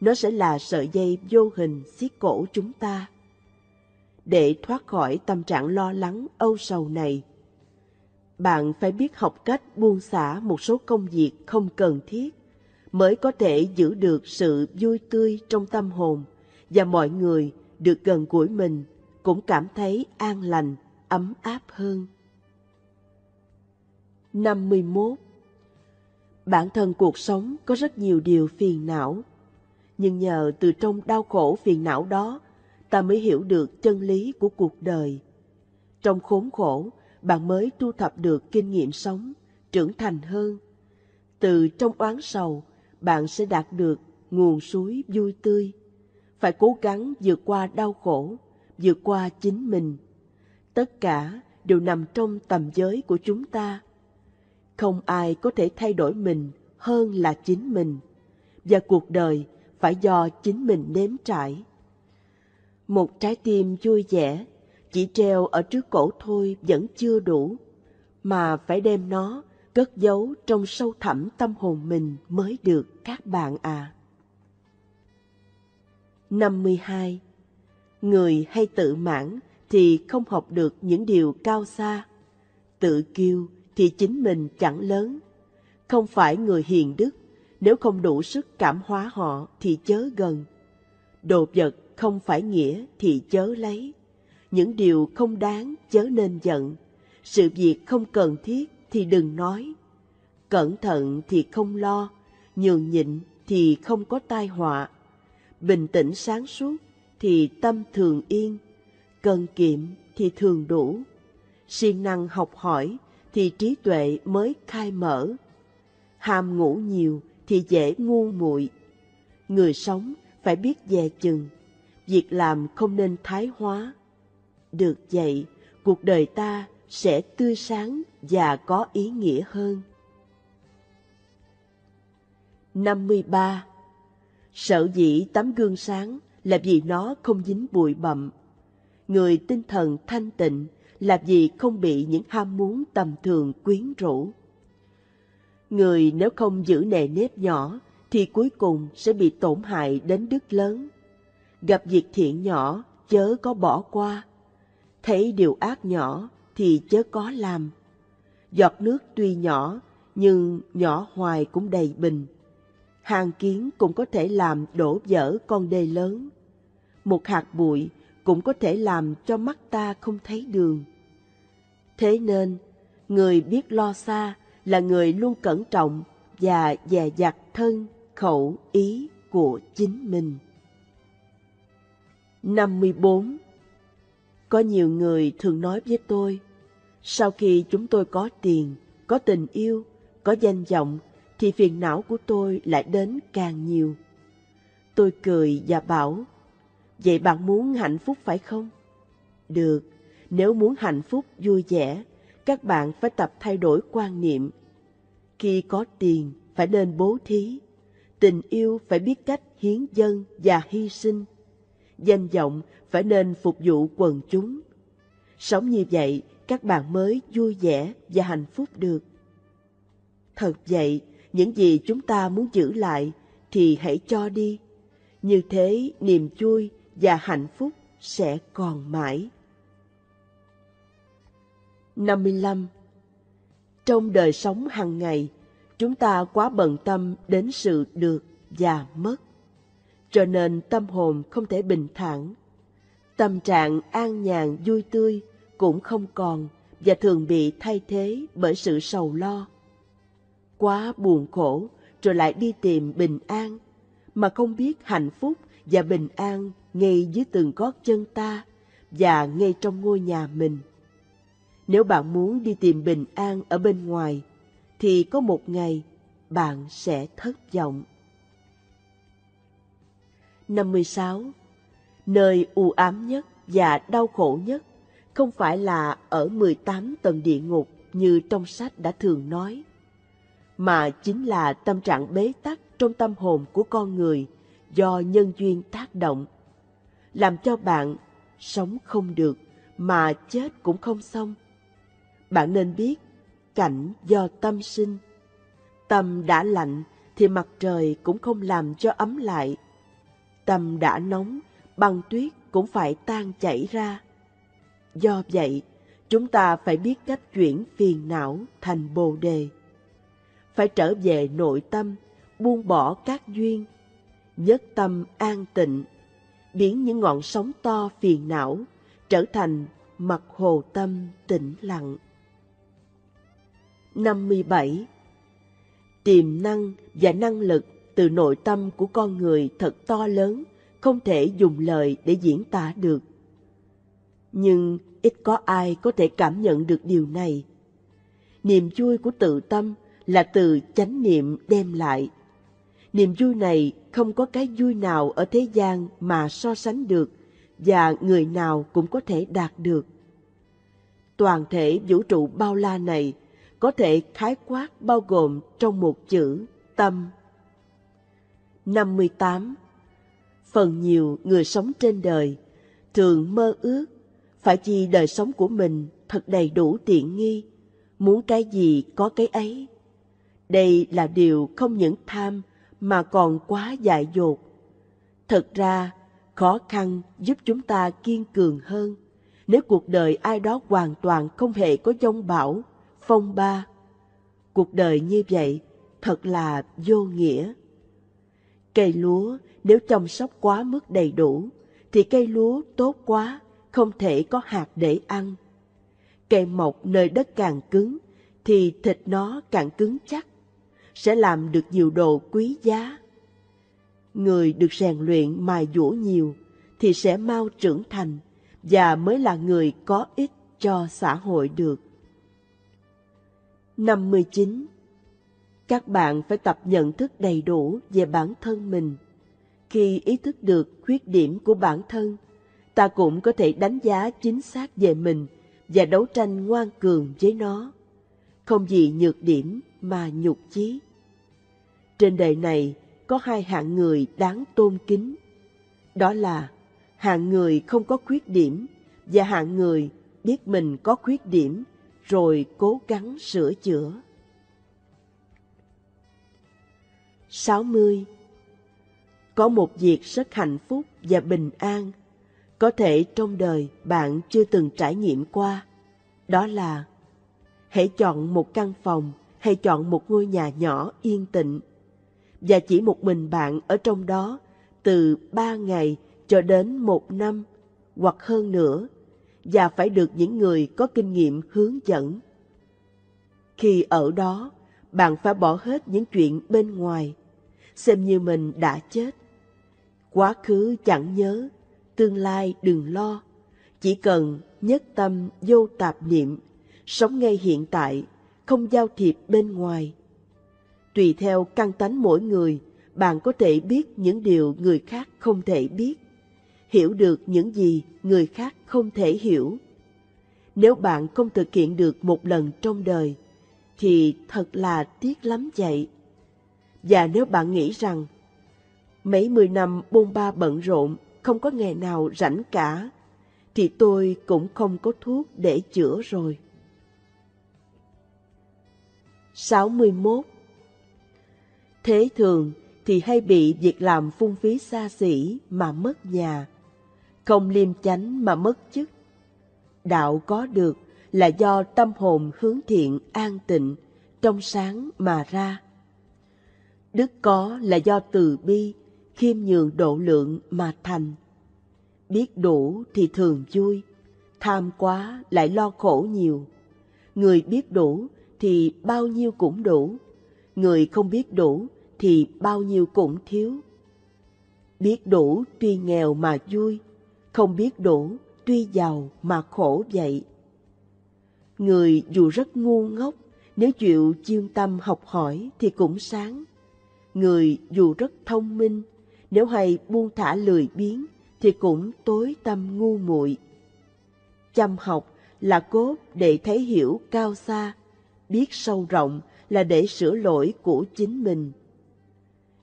Nó sẽ là sợi dây vô hình xiết cổ chúng ta, để thoát khỏi tâm trạng lo lắng, âu sầu này. Bạn phải biết học cách buông xả một số công việc không cần thiết mới có thể giữ được sự vui tươi trong tâm hồn, và mọi người được gần gũi mình cũng cảm thấy an lành, ấm áp hơn. 51. Bản thân cuộc sống có rất nhiều điều phiền não, nhưng nhờ từ trong đau khổ phiền não đó, ta mới hiểu được chân lý của cuộc đời. Trong khốn khổ, bạn mới thu thập được kinh nghiệm sống, trưởng thành hơn. Từ trong oán sầu, bạn sẽ đạt được nguồn suối vui tươi. Phải cố gắng vượt qua đau khổ, vượt qua chính mình. Tất cả đều nằm trong tầm giới của chúng ta. Không ai có thể thay đổi mình hơn là chính mình, và cuộc đời phải do chính mình nếm trải. Một trái tim vui vẻ chỉ treo ở trước cổ thôi vẫn chưa đủ, mà phải đem nó cất giấu trong sâu thẳm tâm hồn mình mới được các bạn à. 52. Người hay tự mãn thì không học được những điều cao xa. Tự kiêu thì chính mình chẳng lớn. Không phải người hiền đức, nếu không đủ sức cảm hóa họ thì chớ gần. Đồ vật không phải nghĩa thì chớ lấy. Những điều không đáng chớ nên giận. Sự việc không cần thiết thì đừng nói. Cẩn thận thì không lo, nhường nhịn thì không có tai họa. Bình tĩnh sáng suốt thì tâm thường yên, cần kiệm thì thường đủ. Siêng năng học hỏi thì trí tuệ mới khai mở. Ham ngủ nhiều thì dễ ngu muội. Người sống phải biết dè chừng, việc làm không nên thái hóa. Được vậy, cuộc đời ta sẽ tươi sáng và có ý nghĩa hơn. 53. Sở dĩ tấm gương sáng là vì nó không dính bụi bặm. Người tinh thần thanh tịnh là vì không bị những ham muốn tầm thường quyến rũ. Người nếu không giữ nề nếp nhỏ thì cuối cùng sẽ bị tổn hại đến đức lớn. Gặp việc thiện nhỏ chớ có bỏ qua, thấy điều ác nhỏ thì chớ có làm. Giọt nước tuy nhỏ nhưng nhỏ hoài cũng đầy bình. Hàng kiến cũng có thể làm đổ vỡ con đê lớn. Một hạt bụi cũng có thể làm cho mắt ta không thấy đường. Thế nên, người biết lo xa là người luôn cẩn trọng và dè dặt thân, khẩu, ý của chính mình. 54. Có nhiều người thường nói với tôi, sau khi chúng tôi có tiền, có tình yêu, có danh vọng, thì phiền não của tôi lại đến càng nhiều. Tôi cười và bảo, vậy bạn muốn hạnh phúc phải không? Được, nếu muốn hạnh phúc vui vẻ, các bạn phải tập thay đổi quan niệm. Khi có tiền, phải nên bố thí. Tình yêu phải biết cách hiến dâng và hy sinh. Danh vọng phải nên phục vụ quần chúng. Sống như vậy, các bạn mới vui vẻ và hạnh phúc được. Thật vậy, những gì chúng ta muốn giữ lại thì hãy cho đi. Như thế, niềm vui và hạnh phúc sẽ còn mãi. 55. Trong đời sống hàng ngày, chúng ta quá bận tâm đến sự được và mất, cho nên tâm hồn không thể bình thản. Tâm trạng an nhàn vui tươi cũng không còn và thường bị thay thế bởi sự sầu lo. Quá buồn khổ rồi lại đi tìm bình an, mà không biết hạnh phúc và bình an ngay dưới từng gót chân ta và ngay trong ngôi nhà mình. Nếu bạn muốn đi tìm bình an ở bên ngoài, thì có một ngày bạn sẽ thất vọng. 56. Nơi u ám nhất và đau khổ nhất không phải là ở 18 tầng địa ngục như trong sách đã thường nói, mà chính là tâm trạng bế tắc trong tâm hồn của con người do nhân duyên tác động, làm cho bạn sống không được mà chết cũng không xong. Bạn nên biết cảnh do tâm sinh. Tâm đã lạnh thì mặt trời cũng không làm cho ấm lại. Tâm đã nóng, băng tuyết cũng phải tan chảy ra. Do vậy, chúng ta phải biết cách chuyển phiền não thành bồ đề. Phải trở về nội tâm, buông bỏ các duyên, nhất tâm an tịnh, biến những ngọn sóng to phiền não trở thành mặt hồ tâm tĩnh lặng. 57. Tiềm năng và năng lực từ nội tâm của con người thật to lớn, không thể dùng lời để diễn tả được. Nhưng ít có ai có thể cảm nhận được điều này. Niềm vui của tự tâm là từ chánh niệm đem lại. Niềm vui này không có cái vui nào ở thế gian mà so sánh được, và người nào cũng có thể đạt được. Toàn thể vũ trụ bao la này có thể khái quát bao gồm trong một chữ tâm. 58. Phần nhiều người sống trên đời thường mơ ước phải chi đời sống của mình thật đầy đủ tiện nghi, muốn cái gì có cái ấy. Đây là điều không những tham mà còn quá dại dột. Thật ra, khó khăn giúp chúng ta kiên cường hơn nếu cuộc đời ai đó hoàn toàn không hề có giông bão, phong ba. Cuộc đời như vậy thật là vô nghĩa. Cây lúa nếu chăm sóc quá mức đầy đủ, thì cây lúa tốt quá, không thể có hạt để ăn. Cây mọc nơi đất càng cứng, thì thịt nó càng cứng chắc, sẽ làm được nhiều đồ quý giá. Người được rèn luyện mài dũa nhiều, thì sẽ mau trưởng thành, và mới là người có ích cho xã hội được. 59. Các bạn phải tập nhận thức đầy đủ về bản thân mình. Khi ý thức được khuyết điểm của bản thân, ta cũng có thể đánh giá chính xác về mình và đấu tranh ngoan cường với nó. Không vì nhược điểm mà nhục chí. Trên đời này có hai hạng người đáng tôn kính. Đó là hạng người không có khuyết điểm và hạng người biết mình có khuyết điểm rồi cố gắng sửa chữa. 60. Có một việc rất hạnh phúc và bình an, có thể trong đời bạn chưa từng trải nghiệm qua. Đó là hãy chọn một căn phòng hay chọn một ngôi nhà nhỏ yên tĩnh, và chỉ một mình bạn ở trong đó từ 3 ngày cho đến 1 năm hoặc hơn nữa, và phải được những người có kinh nghiệm hướng dẫn. Khi ở đó, bạn phải bỏ hết những chuyện bên ngoài, xem như mình đã chết. Quá khứ chẳng nhớ, tương lai đừng lo, chỉ cần nhất tâm vô tạp niệm, sống ngay hiện tại, không giao thiệp bên ngoài. Tùy theo căn tánh mỗi người, bạn có thể biết những điều người khác không thể biết, hiểu được những gì người khác không thể hiểu. Nếu bạn không thực hiện được một lần trong đời, thì thật là tiếc lắm vậy. Và nếu bạn nghĩ rằng mấy mươi năm bôn ba bận rộn, không có ngày nào rảnh cả, thì tôi cũng không có thuốc để chữa rồi. 61. Thế thường thì hay bị việc làm phung phí xa xỉ mà mất nhà, không liêm chánh mà mất chức. Đạo có được là do tâm hồn hướng thiện an tịnh, trong sáng mà ra. Đức có là do từ bi, khiêm nhường độ lượng mà thành. Biết đủ thì thường vui, tham quá lại lo khổ nhiều. Người biết đủ thì bao nhiêu cũng đủ, người không biết đủ thì bao nhiêu cũng thiếu. Biết đủ tuy nghèo mà vui, không biết đủ tuy giàu mà khổ vậy. Người dù rất ngu ngốc, nếu chịu chuyên tâm học hỏi thì cũng sáng. Người dù rất thông minh, nếu hay buông thả lười biếng thì cũng tối tâm ngu muội. Chăm học là cốt để thấy hiểu cao xa, biết sâu rộng là để sửa lỗi của chính mình.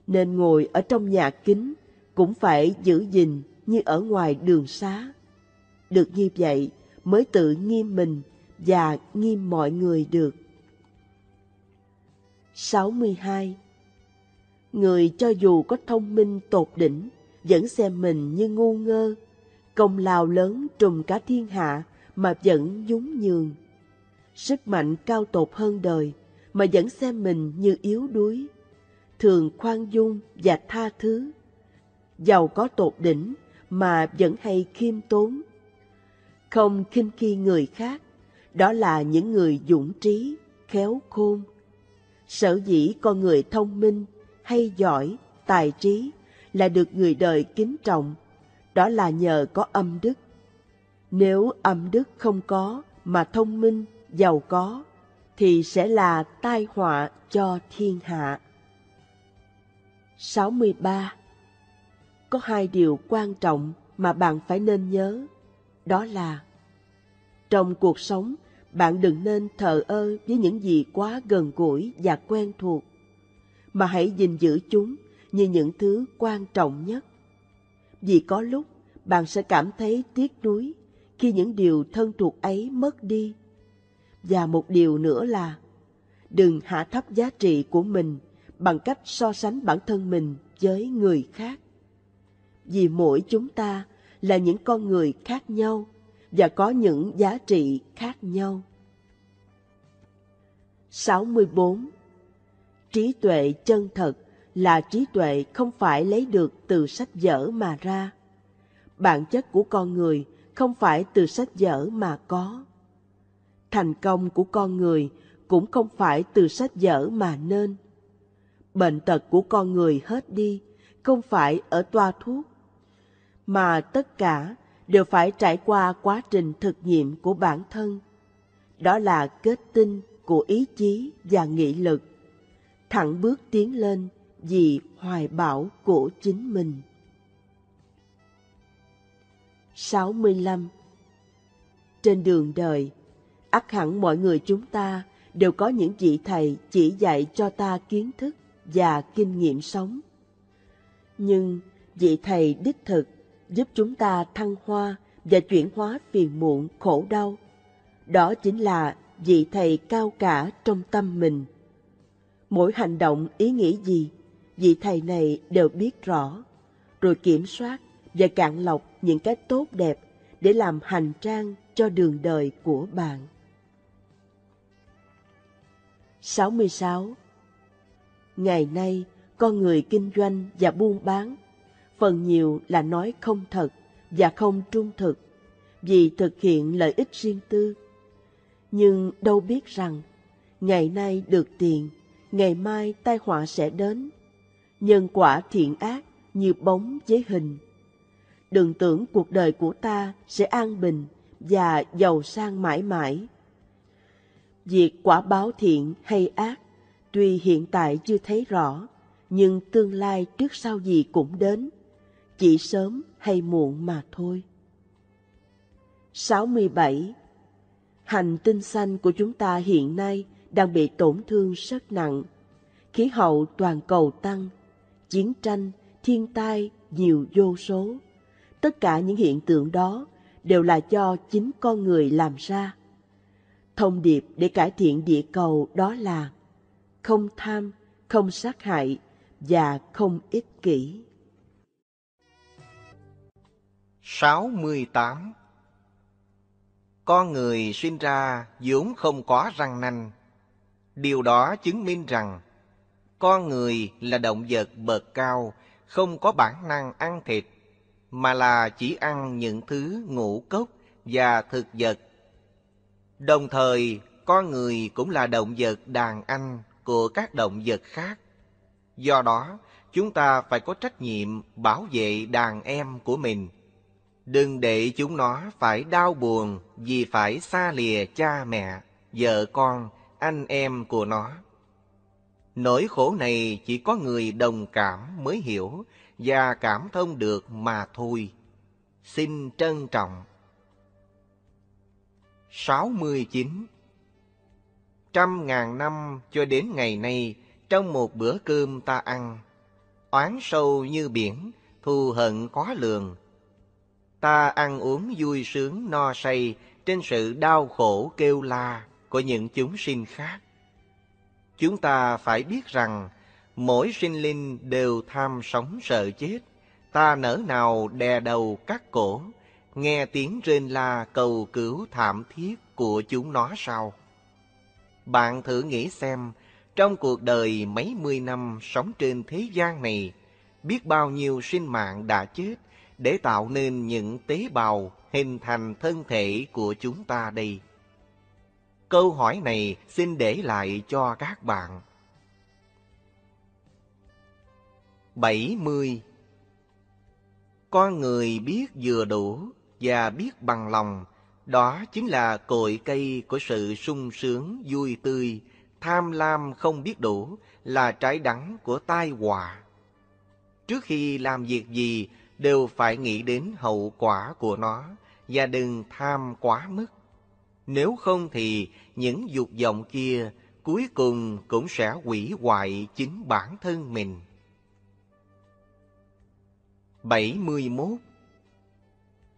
Nên ngồi ở trong nhà kính cũng phải giữ gìn như ở ngoài đường xá. Được như vậy mới tự nghiêm mình và nghiêm mọi người được. 62. Người cho dù có thông minh tột đỉnh, vẫn xem mình như ngu ngơ. Công lao lớn trùm cả thiên hạ mà vẫn nhún nhường. Sức mạnh cao tột hơn đời mà vẫn xem mình như yếu đuối, thường khoan dung và tha thứ. Giàu có tột đỉnh mà vẫn hay khiêm tốn, không khinh khi người khác, đó là những người dũng trí, khéo khôn. Sở dĩ con người thông minh, hay giỏi, tài trí là được người đời kính trọng, đó là nhờ có âm đức. Nếu âm đức không có mà thông minh, giàu có, thì sẽ là tai họa cho thiên hạ. 63. Có hai điều quan trọng mà bạn phải nên nhớ, đó là: trong cuộc sống, bạn đừng nên thờ ơ với những gì quá gần gũi và quen thuộc, mà hãy gìn giữ chúng như những thứ quan trọng nhất. Vì có lúc bạn sẽ cảm thấy tiếc nuối khi những điều thân thuộc ấy mất đi. Và một điều nữa là đừng hạ thấp giá trị của mình bằng cách so sánh bản thân mình với người khác. Vì mỗi chúng ta là những con người khác nhau và có những giá trị khác nhau. 64. Trí tuệ chân thật là trí tuệ không phải lấy được từ sách vở mà ra. Bản chất của con người không phải từ sách vở mà có. Thành công của con người cũng không phải từ sách vở mà nên. Bệnh tật của con người hết đi không phải ở toa thuốc, mà tất cả đều phải trải qua quá trình thực nghiệm của bản thân. Đó là kết tinh của ý chí và nghị lực, thẳng bước tiến lên vì hoài bão của chính mình. 65. Trên đường đời, ắt hẳn mọi người chúng ta đều có những vị thầy chỉ dạy cho ta kiến thức và kinh nghiệm sống. Nhưng vị thầy đích thực giúp chúng ta thăng hoa và chuyển hóa phiền muộn, khổ đau, đó chính là vị thầy cao cả trong tâm mình. Mỗi hành động, ý nghĩ gì, vị thầy này đều biết rõ, rồi kiểm soát và cạn lọc những cái tốt đẹp để làm hành trang cho đường đời của bạn. 66. Ngày nay, con người kinh doanh và buôn bán phần nhiều là nói không thật và không trung thực vì thực hiện lợi ích riêng tư. Nhưng đâu biết rằng, ngày nay được tiền, ngày mai tai họa sẽ đến. Nhân quả thiện ác như bóng với hình. Đừng tưởng cuộc đời của ta sẽ an bình và giàu sang mãi mãi. Việc quả báo thiện hay ác, tuy hiện tại chưa thấy rõ, nhưng tương lai trước sau gì cũng đến, chỉ sớm hay muộn mà thôi. 67. Hành tinh xanh của chúng ta hiện nay đang bị tổn thương rất nặng. Khí hậu toàn cầu tăng, chiến tranh, thiên tai nhiều vô số. Tất cả những hiện tượng đó đều là do chính con người làm ra. Thông điệp để cải thiện địa cầu đó là không tham, không sát hại và không ích kỷ. 68. Con người sinh ra vốn không có răng nanh. Điều đó chứng minh rằng con người là động vật bậc cao, không có bản năng ăn thịt, mà là chỉ ăn những thứ ngũ cốc và thực vật. Đồng thời, con người cũng là động vật đàn anh của các động vật khác. Do đó, chúng ta phải có trách nhiệm bảo vệ đàn em của mình. Đừng để chúng nó phải đau buồn vì phải xa lìa cha mẹ, vợ con, anh em của nó. Nỗi khổ này chỉ có người đồng cảm mới hiểu và cảm thông được mà thôi. Xin trân trọng. 69. 100.000 năm cho đến ngày nay, trong một bữa cơm ta ăn, oán sâu như biển, thù hận khó lường. Ta ăn uống vui sướng no say trên sự đau khổ kêu la của những chúng sinh khác. Chúng ta phải biết rằng, mỗi sinh linh đều tham sống sợ chết, ta nỡ nào đè đầu cắt cổ, nghe tiếng rên la cầu cứu thảm thiết của chúng nó sao? Bạn thử nghĩ xem, trong cuộc đời mấy mươi năm sống trên thế gian này, biết bao nhiêu sinh mạng đã chết để tạo nên những tế bào hình thành thân thể của chúng ta đây. Câu hỏi này xin để lại cho các bạn. 70. Con người biết vừa đủ và biết bằng lòng, đó chính là cội cây của sự sung sướng vui tươi. Tham lam không biết đủ là trái đắng của tai họa. Trước khi làm việc gì đều phải nghĩ đến hậu quả của nó và đừng tham quá mức. Nếu không thì những dục vọng kia cuối cùng cũng sẽ hủy hoại chính bản thân mình. 71.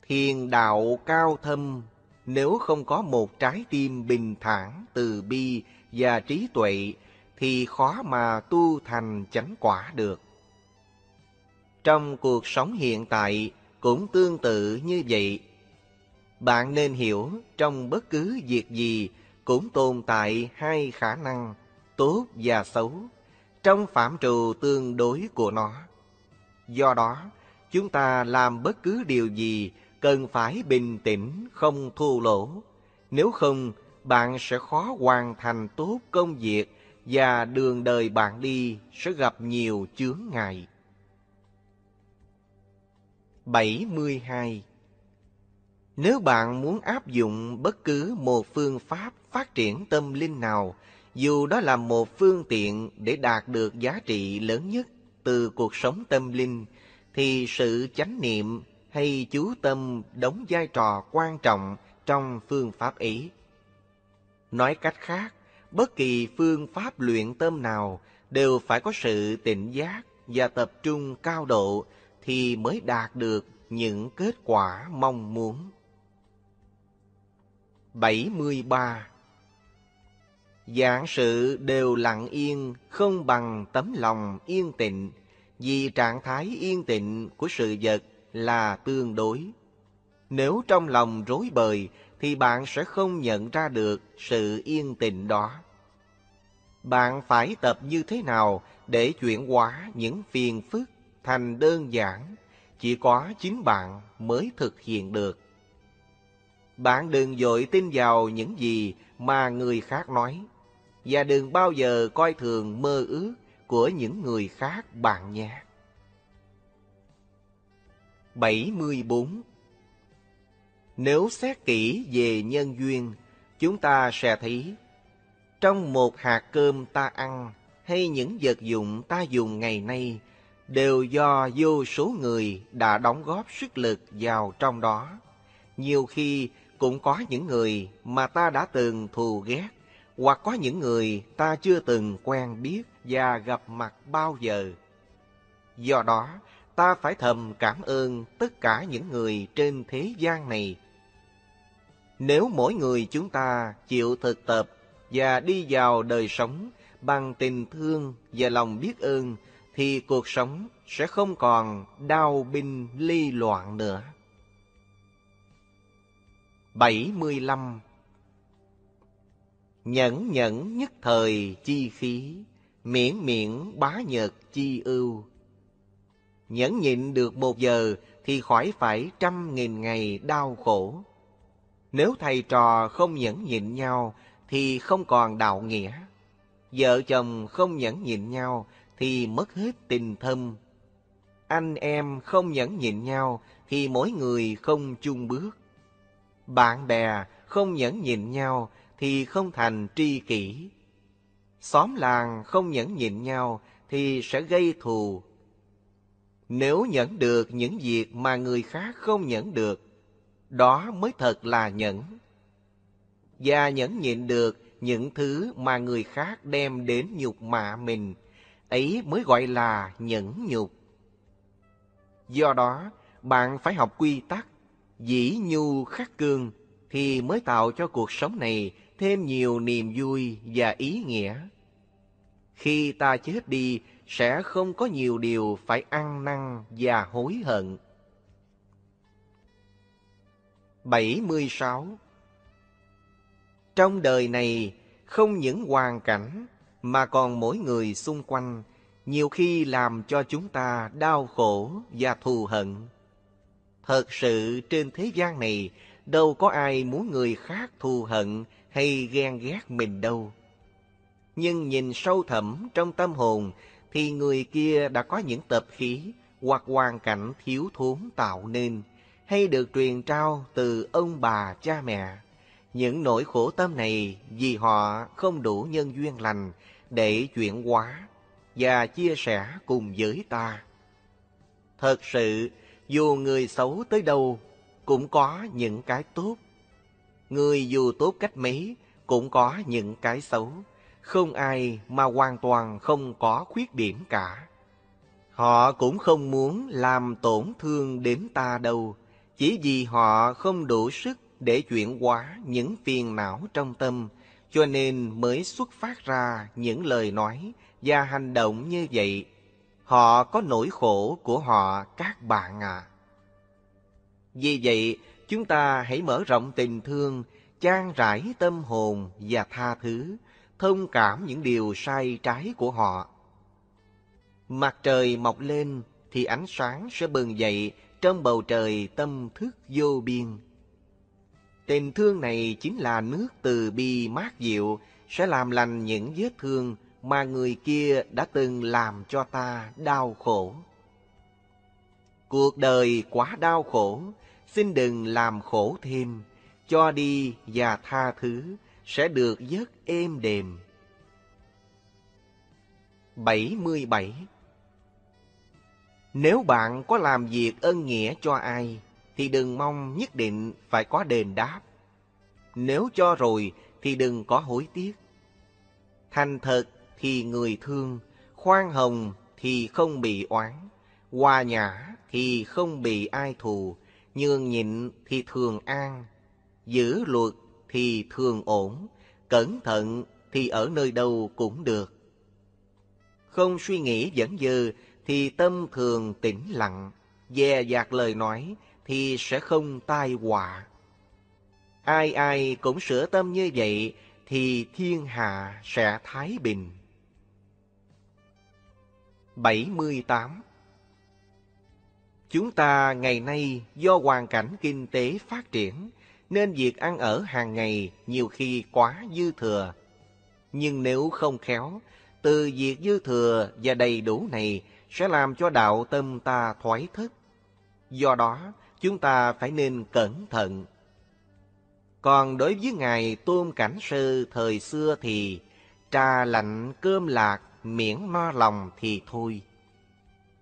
Thiền đạo cao thâm, nếu không có một trái tim bình thản, từ bi và trí tuệ thì khó mà tu thành chánh quả được. Trong cuộc sống hiện tại cũng tương tự như vậy. Bạn nên hiểu, trong bất cứ việc gì cũng tồn tại hai khả năng, tốt và xấu, trong phạm trù tương đối của nó. Do đó, chúng ta làm bất cứ điều gì cần phải bình tĩnh, không thua lỗ. Nếu không, bạn sẽ khó hoàn thành tốt công việc và đường đời bạn đi sẽ gặp nhiều chướng ngại. 72. Nếu bạn muốn áp dụng bất cứ một phương pháp phát triển tâm linh nào, dù đó là một phương tiện để đạt được giá trị lớn nhất từ cuộc sống tâm linh, thì sự chánh niệm hay chú tâm đóng vai trò quan trọng trong phương pháp ấy. Nói cách khác, bất kỳ phương pháp luyện tâm nào đều phải có sự tỉnh giác và tập trung cao độ thì mới đạt được những kết quả mong muốn. 73. Vạn sự đều lặng yên không bằng tấm lòng yên tịnh, vì trạng thái yên tịnh của sự vật là tương đối. Nếu trong lòng rối bời thì bạn sẽ không nhận ra được sự yên tịnh đó. Bạn phải tập như thế nào để chuyển hóa những phiền phức thành đơn giản, chỉ có chính bạn mới thực hiện được. Bạn đừng vội tin vào những gì mà người khác nói, và đừng bao giờ coi thường mơ ước của những người khác bạn nhé. 74. Nếu xét kỹ về nhân duyên, chúng ta sẽ thấy, trong một hạt cơm ta ăn hay những vật dụng ta dùng ngày nay, đều do vô số người đã đóng góp sức lực vào trong đó. Nhiều khi cũng có những người mà ta đã từng thù ghét, hoặc có những người ta chưa từng quen biết và gặp mặt bao giờ. Do đó, ta phải thầm cảm ơn tất cả những người trên thế gian này. Nếu mỗi người chúng ta chịu thực tập và đi vào đời sống bằng tình thương và lòng biết ơn, thì cuộc sống sẽ không còn đau binh ly loạn nữa. 75. Nhẫn nhẫn nhất thời chi khí, miễn miễn bá nhật chi ưu. Nhẫn nhịn được một giờ thì khỏi phải 100.000 ngày đau khổ. Nếu thầy trò không nhẫn nhịn nhau thì không còn đạo nghĩa. Vợ chồng không nhẫn nhịn nhau thì mất hết tình thâm. Anh em không nhẫn nhịn nhau thì mỗi người không chung bước. Bạn bè không nhẫn nhịn nhau thì không thành tri kỷ. Xóm làng không nhẫn nhịn nhau thì sẽ gây thù. Nếu nhẫn được những việc mà người khác không nhẫn được, đó mới thật là nhẫn. Và nhẫn nhịn được những thứ mà người khác đem đến nhục mạ mình, ấy mới gọi là nhẫn nhục. Do đó, bạn phải học quy tắc, dĩ nhu khắc cương, thì mới tạo cho cuộc sống này thêm nhiều niềm vui và ý nghĩa. Khi ta chết đi, sẽ không có nhiều điều phải ăn năn và hối hận. 76. Trong đời này, không những hoàn cảnh, mà còn mỗi người xung quanh, nhiều khi làm cho chúng ta đau khổ và thù hận. Thật sự trên thế gian này, đâu có ai muốn người khác thù hận hay ghen ghét mình đâu. Nhưng nhìn sâu thẳm trong tâm hồn, thì người kia đã có những tập khí hoặc hoàn cảnh thiếu thốn tạo nên, hay được truyền trao từ ông bà cha mẹ. Những nỗi khổ tâm này vì họ không đủ nhân duyên lành để chuyển hóa và chia sẻ cùng với ta. Thật sự, dù người xấu tới đâu, cũng có những cái tốt. Người dù tốt cách mấy, cũng có những cái xấu. Không ai mà hoàn toàn không có khuyết điểm cả. Họ cũng không muốn làm tổn thương đến ta đâu, chỉ vì họ không đủ sức để chuyển hóa những phiền não trong tâm, cho nên mới xuất phát ra những lời nói và hành động như vậy. Họ có nỗi khổ của họ các bạn ạ. Vì vậy, chúng ta hãy mở rộng tình thương, chan rãi tâm hồn và tha thứ, thông cảm những điều sai trái của họ. Mặt trời mọc lên thì ánh sáng sẽ bừng dậy trong bầu trời tâm thức vô biên. Tình thương này chính là nước từ bi mát dịu, sẽ làm lành những vết thương mà người kia đã từng làm cho ta đau khổ. Cuộc đời quá đau khổ, xin đừng làm khổ thêm, cho đi và tha thứ sẽ được giấc êm đềm. 77. Nếu bạn có làm việc ân nghĩa cho ai, thì đừng mong nhất định phải có đền đáp. Nếu cho rồi, thì đừng có hối tiếc. Thành thật thì người thương, khoan hồng thì không bị oán, hòa nhã thì không bị ai thù, nhường nhịn thì thường an, giữ luật thì thường ổn, cẩn thận thì ở nơi đâu cũng được. Không suy nghĩ vẩn vơ thì tâm thường tĩnh lặng, dè dặt lời nói thì sẽ không tai họa. Ai ai cũng sửa tâm như vậy thì thiên hạ sẽ thái bình. 78. Chúng ta ngày nay do hoàn cảnh kinh tế phát triển, nên việc ăn ở hàng ngày nhiều khi quá dư thừa. Nhưng nếu không khéo, từ việc dư thừa và đầy đủ này sẽ làm cho đạo tâm ta thoái thất. Do đó, chúng ta phải nên cẩn thận. Còn đối với Ngài Tôn Cảnh Sư thời xưa thì trà lạnh cơm lạc miễn no lòng thì thôi.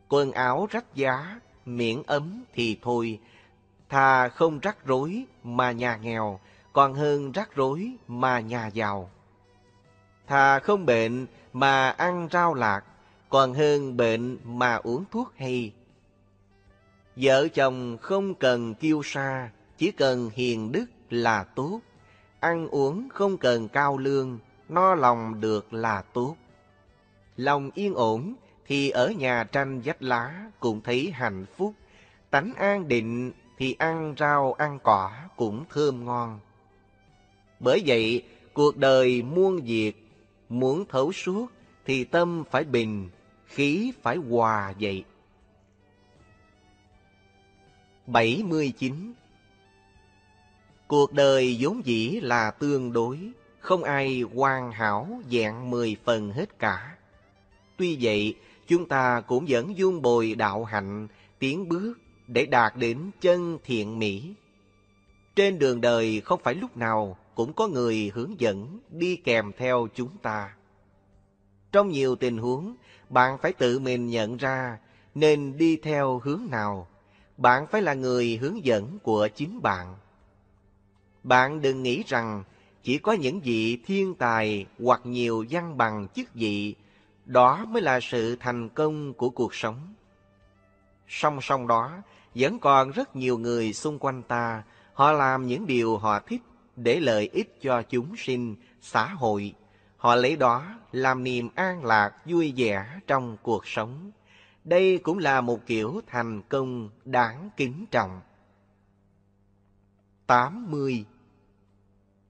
Quần áo rách giá miễn ấm thì thôi. Thà không rắc rối mà nhà nghèo, còn hơn rắc rối mà nhà giàu. Thà không bệnh mà ăn rau lạc, còn hơn bệnh mà uống thuốc hay. Vợ chồng không cần kiêu sa, chỉ cần hiền đức là tốt. Ăn uống không cần cao lương, no lòng được là tốt. Lòng yên ổn thì ở nhà tranh vách lá cũng thấy hạnh phúc. Tánh an định thì ăn rau ăn cỏ cũng thơm ngon. Bởi vậy, cuộc đời muôn việc, muốn thấu suốt thì tâm phải bình, khí phải hòa vậy. 79. Cuộc đời vốn dĩ là tương đối, không ai hoàn hảo vẹn 10 phần hết cả. Tuy vậy, chúng ta cũng vẫn vun bồi đạo hạnh, tiến bước để đạt đến chân thiện mỹ. Trên đường đời không phải lúc nào cũng có người hướng dẫn đi kèm theo chúng ta. Trong nhiều tình huống, bạn phải tự mình nhận ra nên đi theo hướng nào. Bạn phải là người hướng dẫn của chính bạn. Bạn đừng nghĩ rằng chỉ có những vị thiên tài hoặc nhiều văn bằng chức vị, đó mới là sự thành công của cuộc sống. Song song đó, vẫn còn rất nhiều người xung quanh ta, họ làm những điều họ thích để lợi ích cho chúng sinh, xã hội. Họ lấy đó làm niềm an lạc, vui vẻ trong cuộc sống. Đây cũng là một kiểu thành công đáng kính trọng. 80.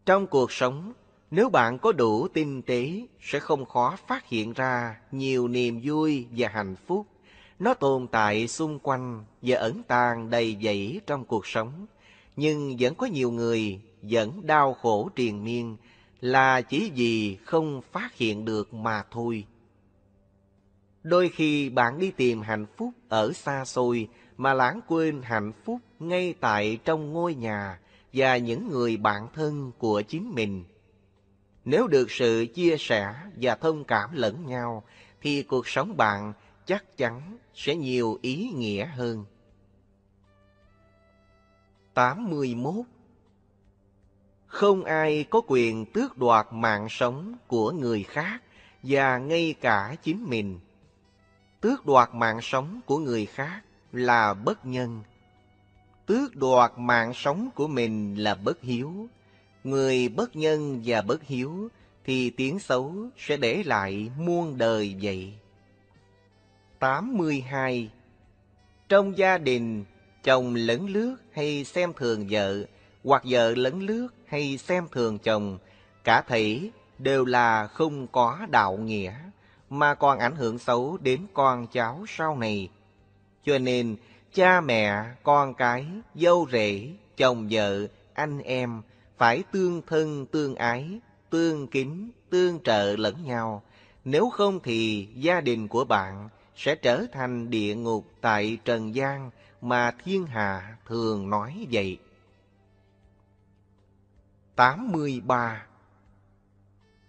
Trong cuộc sống, nếu bạn có đủ tinh tế, sẽ không khó phát hiện ra nhiều niềm vui và hạnh phúc. Nó tồn tại xung quanh và ẩn tàng đầy dẫy trong cuộc sống. Nhưng vẫn có nhiều người vẫn đau khổ triền miên là chỉ vì không phát hiện được mà thôi. Đôi khi bạn đi tìm hạnh phúc ở xa xôi mà lãng quên hạnh phúc ngay tại trong ngôi nhà và những người bạn thân của chính mình. Nếu được sự chia sẻ và thông cảm lẫn nhau, thì cuộc sống bạn chắc chắn sẽ nhiều ý nghĩa hơn. 81. Không ai có quyền tước đoạt mạng sống của người khác và ngay cả chính mình. Tước đoạt mạng sống của người khác là bất nhân. Tước đoạt mạng sống của mình là bất hiếu. Người bất nhân và bất hiếu thì tiếng xấu sẽ để lại muôn đời vậy. 82. Trong gia đình, chồng lấn lướt hay xem thường vợ, hoặc vợ lấn lướt hay xem thường chồng, cả thể đều là không có đạo nghĩa, mà còn ảnh hưởng xấu đến con cháu sau này. Cho nên, cha mẹ, con cái, dâu rể, chồng vợ, anh em phải tương thân tương ái, tương kính, tương trợ lẫn nhau. Nếu không thì gia đình của bạn sẽ trở thành địa ngục tại trần gian mà thiên hạ thường nói vậy. 83.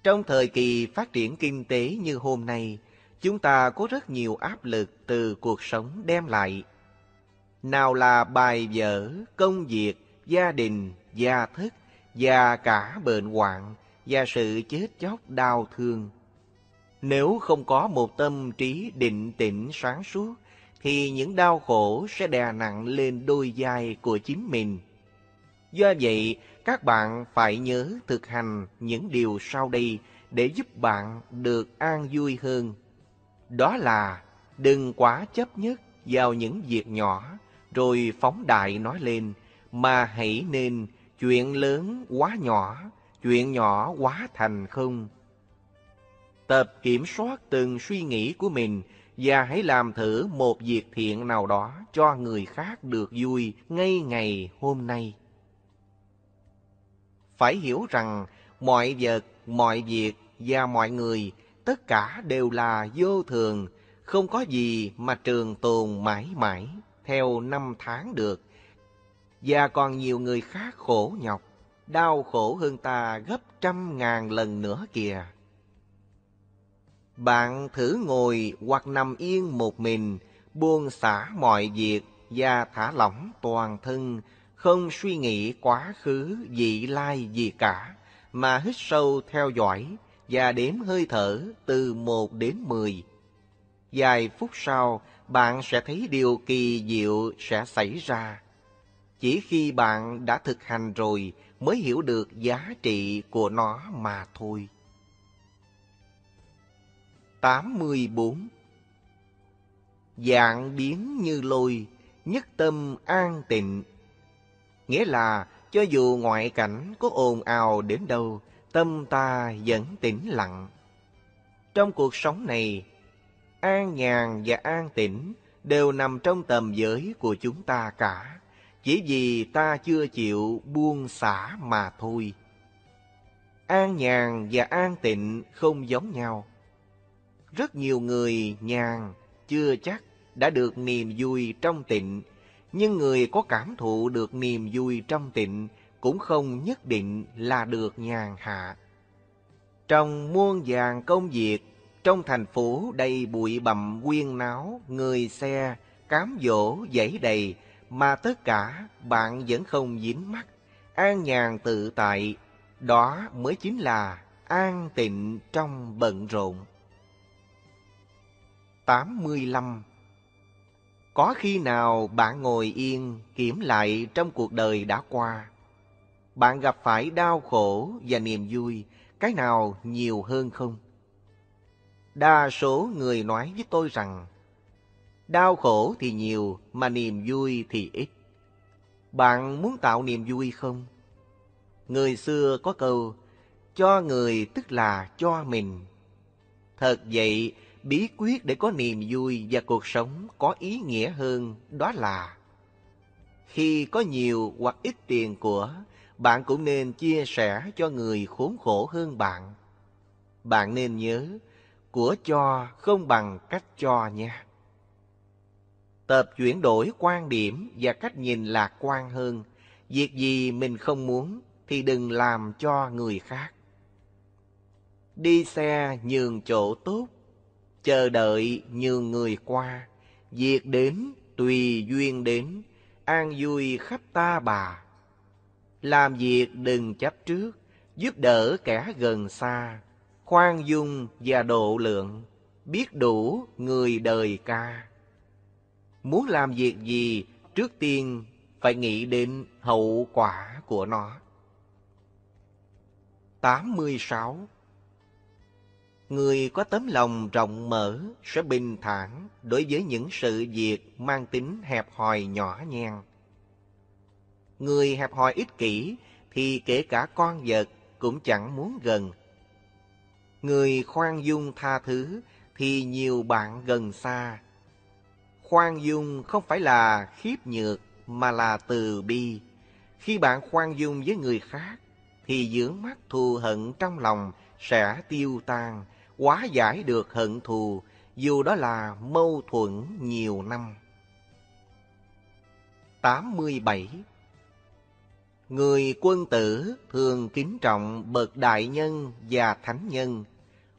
Trong thời kỳ phát triển kinh tế như hôm nay, chúng ta có rất nhiều áp lực từ cuộc sống đem lại. Nào là bài vở, công việc, gia đình, gia thất, và cả bệnh hoạn, và sự chết chóc đau thương. Nếu không có một tâm trí định tĩnh sáng suốt, thì những đau khổ sẽ đè nặng lên đôi vai của chính mình. Do vậy, các bạn phải nhớ thực hành những điều sau đây để giúp bạn được an vui hơn. Đó là đừng quá chấp nhất vào những việc nhỏ rồi phóng đại nói lên, mà hãy nên chuyện lớn quá nhỏ, chuyện nhỏ quá thành không. Tập kiểm soát từng suy nghĩ của mình và hãy làm thử một việc thiện nào đó cho người khác được vui ngay ngày hôm nay. Phải hiểu rằng mọi vật, mọi việc và mọi người, tất cả đều là vô thường, không có gì mà trường tồn mãi mãi, theo năm tháng được. Và còn nhiều người khác khổ nhọc, đau khổ hơn ta gấp 100.000 lần nữa kìa. Bạn thử ngồi hoặc nằm yên một mình, buông xả mọi việc và thả lỏng toàn thân, không suy nghĩ quá khứ vị lai gì cả, mà hít sâu theo dõi và đếm hơi thở từ 1 đến 10. Vài phút sau, bạn sẽ thấy điều kỳ diệu sẽ xảy ra. Chỉ khi bạn đã thực hành rồi mới hiểu được giá trị của nó mà thôi. 84. Dạng biến như lôi, nhất tâm an tịnh. Nghĩa là cho dù ngoại cảnh có ồn ào đến đâu, tâm ta vẫn tĩnh lặng. Trong cuộc sống này, an nhàn và an tĩnh đều nằm trong tầm giới của chúng ta cả, chỉ vì ta chưa chịu buông xả mà thôi. An nhàn và an tịnh không giống nhau. Rất nhiều người nhàn chưa chắc đã được niềm vui trong tịnh, nhưng người có cảm thụ được niềm vui trong tịnh cũng không nhất định là được nhàn hạ. Trong muôn vàn công việc, trong thành phố đầy bụi bặm huyên náo, người xe, cám dỗ dẫy đầy, mà tất cả bạn vẫn không dính mắc, an nhàn tự tại, đó mới chính là an tịnh trong bận rộn. 85. Có khi nào bạn ngồi yên kiểm lại trong cuộc đời đã qua? Bạn gặp phải đau khổ và niềm vui, cái nào nhiều hơn không? Đa số người nói với tôi rằng, đau khổ thì nhiều mà niềm vui thì ít. bạn muốn tạo niềm vui không? Người xưa có câu, cho người tức là cho mình. Thật vậy, bí quyết để có niềm vui và cuộc sống có ý nghĩa hơn đó là khi có nhiều hoặc ít tiền của, bạn cũng nên chia sẻ cho người khốn khổ hơn bạn. Bạn nên nhớ, của cho không bằng cách cho nha. Tập chuyển đổi quan điểm và cách nhìn lạc quan hơn. Việc gì mình không muốn thì đừng làm cho người khác. Đi xe nhường chỗ tốt, chờ đợi nhường người qua. Việc đến tùy duyên đến, an vui khắp ta bà. Làm việc đừng chấp trước, giúp đỡ kẻ gần xa. Khoan dung và độ lượng, biết đủ người đời ca. Muốn làm việc gì, trước tiên phải nghĩ đến hậu quả của nó. 86. Người có tấm lòng rộng mở sẽ bình thản đối với những sự việc mang tính hẹp hòi nhỏ nhen. Người hẹp hòi ích kỷ thì kể cả con vật cũng chẳng muốn gần. Người khoan dung tha thứ thì nhiều bạn gần xa. Khoan dung không phải là khiếp nhược mà là từ bi. Khi bạn khoan dung với người khác thì vướng mắc thù hận trong lòng sẽ tiêu tan, hóa giải được hận thù dù đó là mâu thuẫn nhiều năm. 87. Người quân tử thường kính trọng bậc đại nhân và thánh nhân,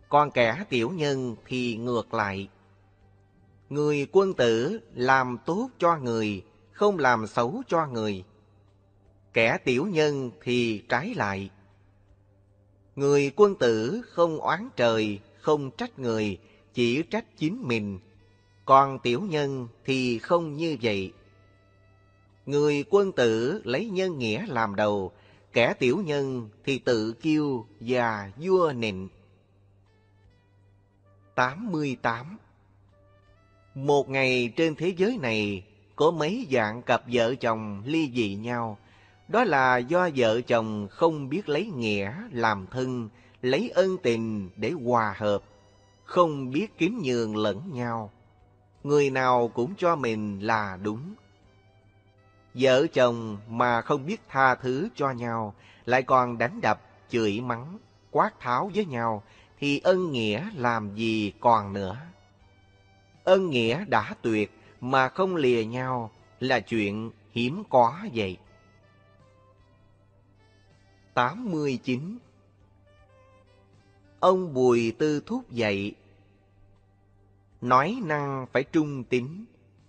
còn kẻ tiểu nhân thì ngược lại. Người quân tử làm tốt cho người, không làm xấu cho người. Kẻ tiểu nhân thì trái lại. Người quân tử không oán trời, không trách người, chỉ trách chính mình. Còn tiểu nhân thì không như vậy. Người quân tử lấy nhân nghĩa làm đầu, kẻ tiểu nhân thì tự kiêu và vua nịnh. 88. Một ngày trên thế giới này có mấy dạng cặp vợ chồng ly dị nhau. Đó là do vợ chồng không biết lấy nghĩa làm thân, lấy ân tình để hòa hợp, không biết kính nhường lẫn nhau. Người nào cũng cho mình là đúng. Vợ chồng mà không biết tha thứ cho nhau, lại còn đánh đập, chửi mắng, quát tháo với nhau, thì ân nghĩa làm gì còn nữa. Ân nghĩa đã tuyệt mà không lìa nhau là chuyện hiếm có vậy. 89. Ông Bùi Tư Thúc dạy, nói năng phải trung tín,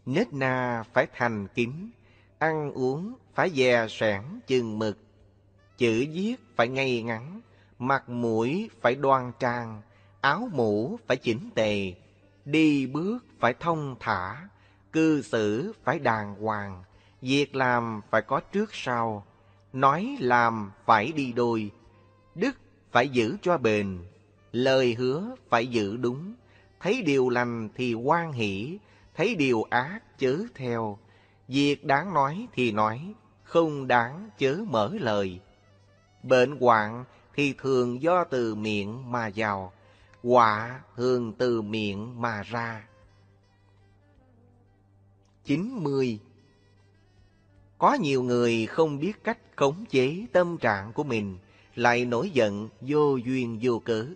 nết na phải thành kính, ăn uống phải dè sẻn chừng mực, chữ viết phải ngay ngắn, mặt mũi phải đoan trang, áo mũ phải chỉnh tề, đi bước phải thông thả, cư xử phải đàng hoàng, việc làm phải có trước sau, nói làm phải đi đôi, đức phải giữ cho bền, lời hứa phải giữ đúng, thấy điều lành thì hoan hỷ, thấy điều ác chớ theo, việc đáng nói thì nói, không đáng chớ mở lời. Bệnh hoạn thì thường do từ miệng mà vào, họa thường từ miệng mà ra. 90. Có nhiều người không biết cách khống chế tâm trạng của mình, lại nổi giận vô duyên vô cớ.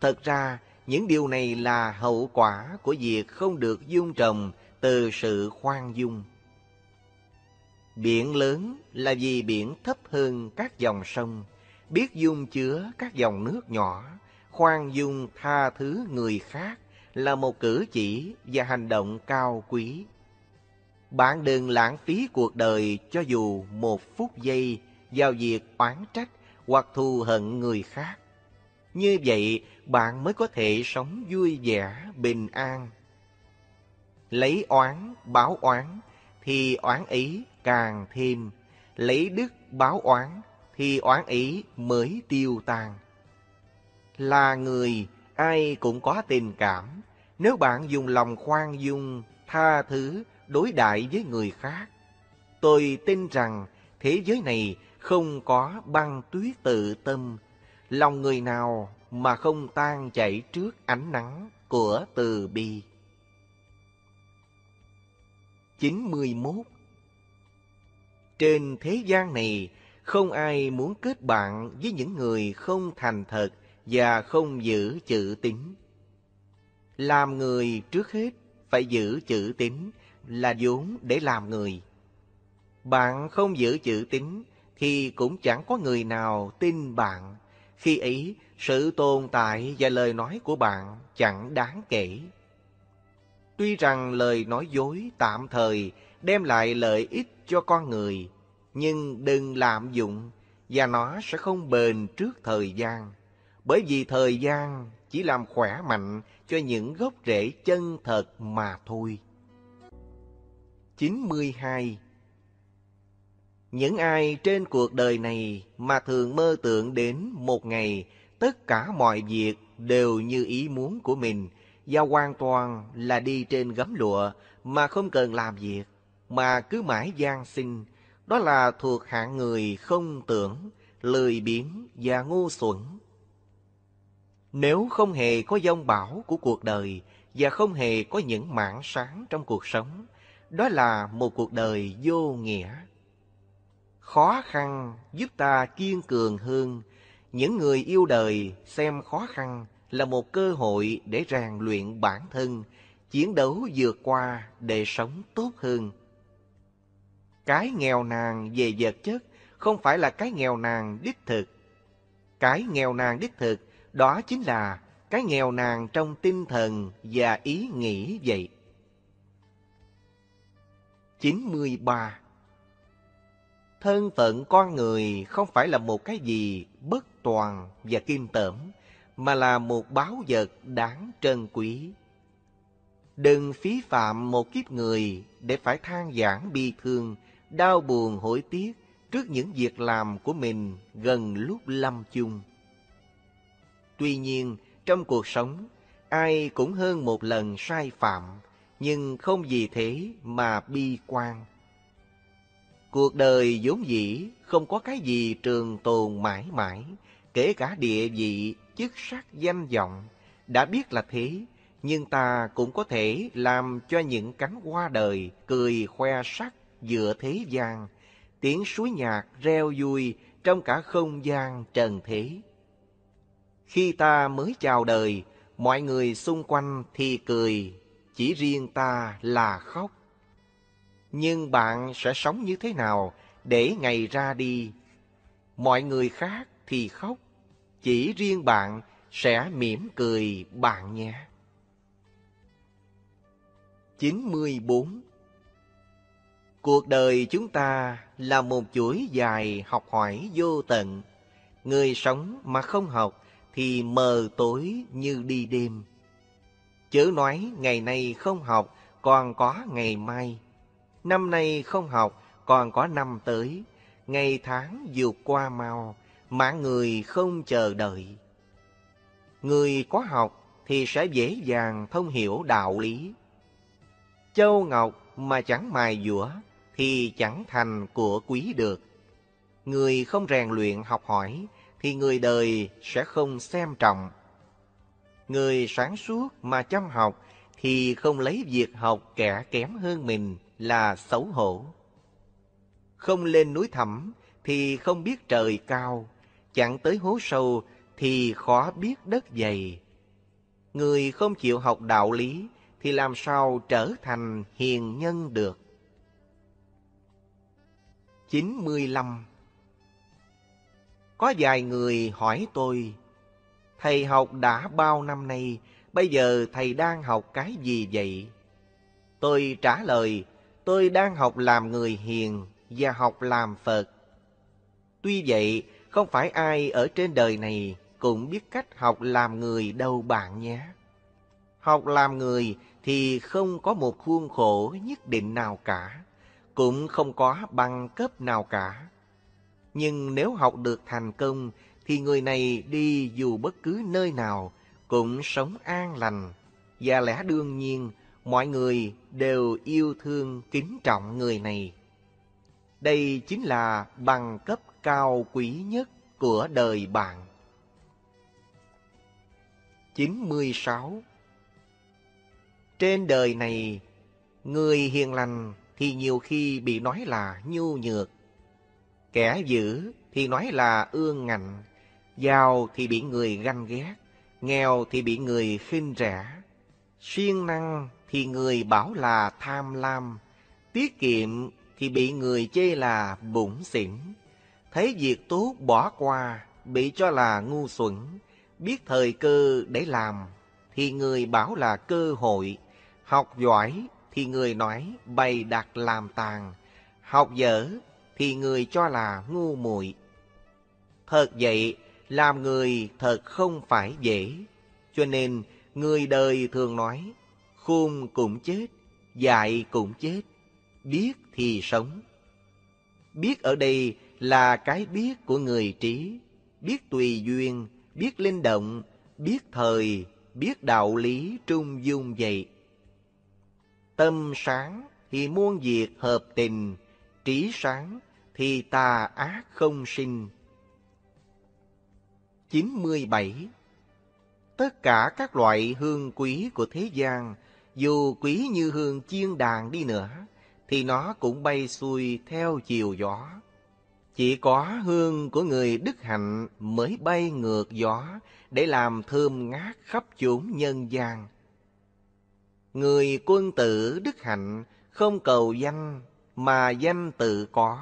Thật ra, những điều này là hậu quả của việc không được dung trồng từ sự khoan dung. Biển lớn là vì biển thấp hơn các dòng sông, biết dung chứa các dòng nước nhỏ, khoan dung tha thứ người khác là một cử chỉ và hành động cao quý. Bạn đừng lãng phí cuộc đời cho dù một phút giây vào việc oán trách hoặc thù hận người khác. Như vậy, bạn mới có thể sống vui vẻ, bình an. Lấy oán, báo oán, thì oán ý càng thêm. Lấy đức, báo oán, thì oán ý mới tiêu tan. Là người, ai cũng có tình cảm. Nếu bạn dùng lòng khoan dung, tha thứ, đối đại với người khác, Tôi tin rằng thế giới này không có băng tuyết tự tâm, lòng người nào mà không tan chảy trước ánh nắng của từ bi. 91. Trên thế gian này, không ai muốn kết bạn với những người không thành thật và không giữ chữ tín. Làm người trước hết phải giữ chữ tín là vốn để làm người. Bạn không giữ chữ tín thì cũng chẳng có người nào tin bạn. Khi ấy, sự tồn tại và lời nói của bạn chẳng đáng kể. Tuy rằng lời nói dối tạm thời đem lại lợi ích cho con người, nhưng đừng lạm dụng và nó sẽ không bền trước thời gian. Bởi vì thời gian chỉ làm khỏe mạnh cho những gốc rễ chân thật mà thôi. 92. Những ai trên cuộc đời này mà thường mơ tưởng đến một ngày tất cả mọi việc đều như ý muốn của mình và hoàn toàn là đi trên gấm lụa mà không cần làm việc, mà cứ mãi van xin, đó là thuộc hạng người không tưởng, lười biếng và ngu xuẩn. Nếu không hề có giông bão của cuộc đời và không hề có những mảng sáng trong cuộc sống, đó là một cuộc đời vô nghĩa. Khó khăn giúp ta kiên cường hơn. Những người yêu đời xem khó khăn là một cơ hội để rèn luyện bản thân, chiến đấu vượt qua để sống tốt hơn. Cái nghèo nàn về vật chất không phải là cái nghèo nàn đích thực. Cái nghèo nàn đích thực đó chính là cái nghèo nàn trong tinh thần và ý nghĩ vậy. 93. Thân phận con người không phải là một cái gì bất toàn và kim tởm, mà là một báu vật đáng trân quý. Đừng phí phạm một kiếp người để phải than vãn bi thương, đau buồn hối tiếc trước những việc làm của mình gần lúc lâm chung. Tuy nhiên, trong cuộc sống, ai cũng hơn một lần sai phạm, nhưng không vì thế mà bi quan. Cuộc đời vốn dĩ không có cái gì trường tồn mãi mãi, kể cả địa vị, chức sắc, danh vọng. Đã biết là thế, nhưng ta cũng có thể làm cho những cánh hoa đời cười khoe sắc giữa thế gian, tiếng suối nhạc reo vui trong cả không gian trần thế. Khi ta mới chào đời, mọi người xung quanh thì cười, chỉ riêng ta là khóc. Nhưng bạn sẽ sống như thế nào để ngày ra đi? Mọi người khác thì khóc, chỉ riêng bạn sẽ mỉm cười bạn nhé. 94. Cuộc đời chúng ta là một chuỗi dài học hỏi vô tận. Người sống mà không học thì mờ tối như đi đêm. Chớ nói ngày nay không học còn có ngày mai, năm nay không học còn có năm tới. Ngày tháng vượt qua mau, mạng người không chờ đợi. Người có học thì sẽ dễ dàng thông hiểu đạo lý. Châu ngọc mà chẳng mài dũa thì chẳng thành của quý được. Người không rèn luyện học hỏi thì người đời sẽ không xem trọng. Người sáng suốt mà chăm học thì không lấy việc học kẻ kém hơn mình là xấu hổ. Không lên núi thẳm thì không biết trời cao, chẳng tới hố sâu thì khó biết đất dày. Người không chịu học đạo lý thì làm sao trở thành hiền nhân được. 95. Có vài người hỏi tôi, thầy học đã bao năm nay, bây giờ thầy đang học cái gì vậy? Tôi trả lời, tôi đang học làm người hiền và học làm Phật. Tuy vậy, không phải ai ở trên đời này cũng biết cách học làm người đâu bạn nhé. Học làm người thì không có một khuôn khổ nhất định nào cả, cũng không có bằng cấp nào cả. Nhưng nếu học được thành công thì người này đi dù bất cứ nơi nào cũng sống an lành, và lẽ đương nhiên mọi người đều yêu thương kính trọng người này. Đây chính là bằng cấp cao quý nhất của đời bạn. 96. Trên đời này, người hiền lành thì nhiều khi bị nói là nhu nhược, kẻ dữ thì nói là ương ngạnh, giàu thì bị người ganh ghét, nghèo thì bị người khinh rẻ, siêng năng thì người bảo là tham lam, tiết kiệm thì bị người chê là bủn xỉn, thấy việc tốt bỏ qua bị cho là ngu xuẩn, biết thời cơ để làm thì người bảo là cơ hội, học giỏi thì người nói bày đặt làm tàn, học dở thì người cho là ngu muội. Thật vậy, làm người thật không phải dễ, cho nên người đời thường nói, khôn cũng chết, dại cũng chết, biết thì sống. Biết ở đây là cái biết của người trí, biết tùy duyên, biết linh động, biết thời, biết đạo lý trung dung vậy. Tâm sáng thì muôn việc hợp tình, trí sáng thì tà ác không sinh. 97. Tất cả các loại hương quý của thế gian, dù quý như hương chiên đàn đi nữa, thì nó cũng bay xuôi theo chiều gió. Chỉ có hương của người đức hạnh mới bay ngược gió để làm thơm ngát khắp chốn nhân gian. Người quân tử đức hạnh không cầu danh mà danh tự có.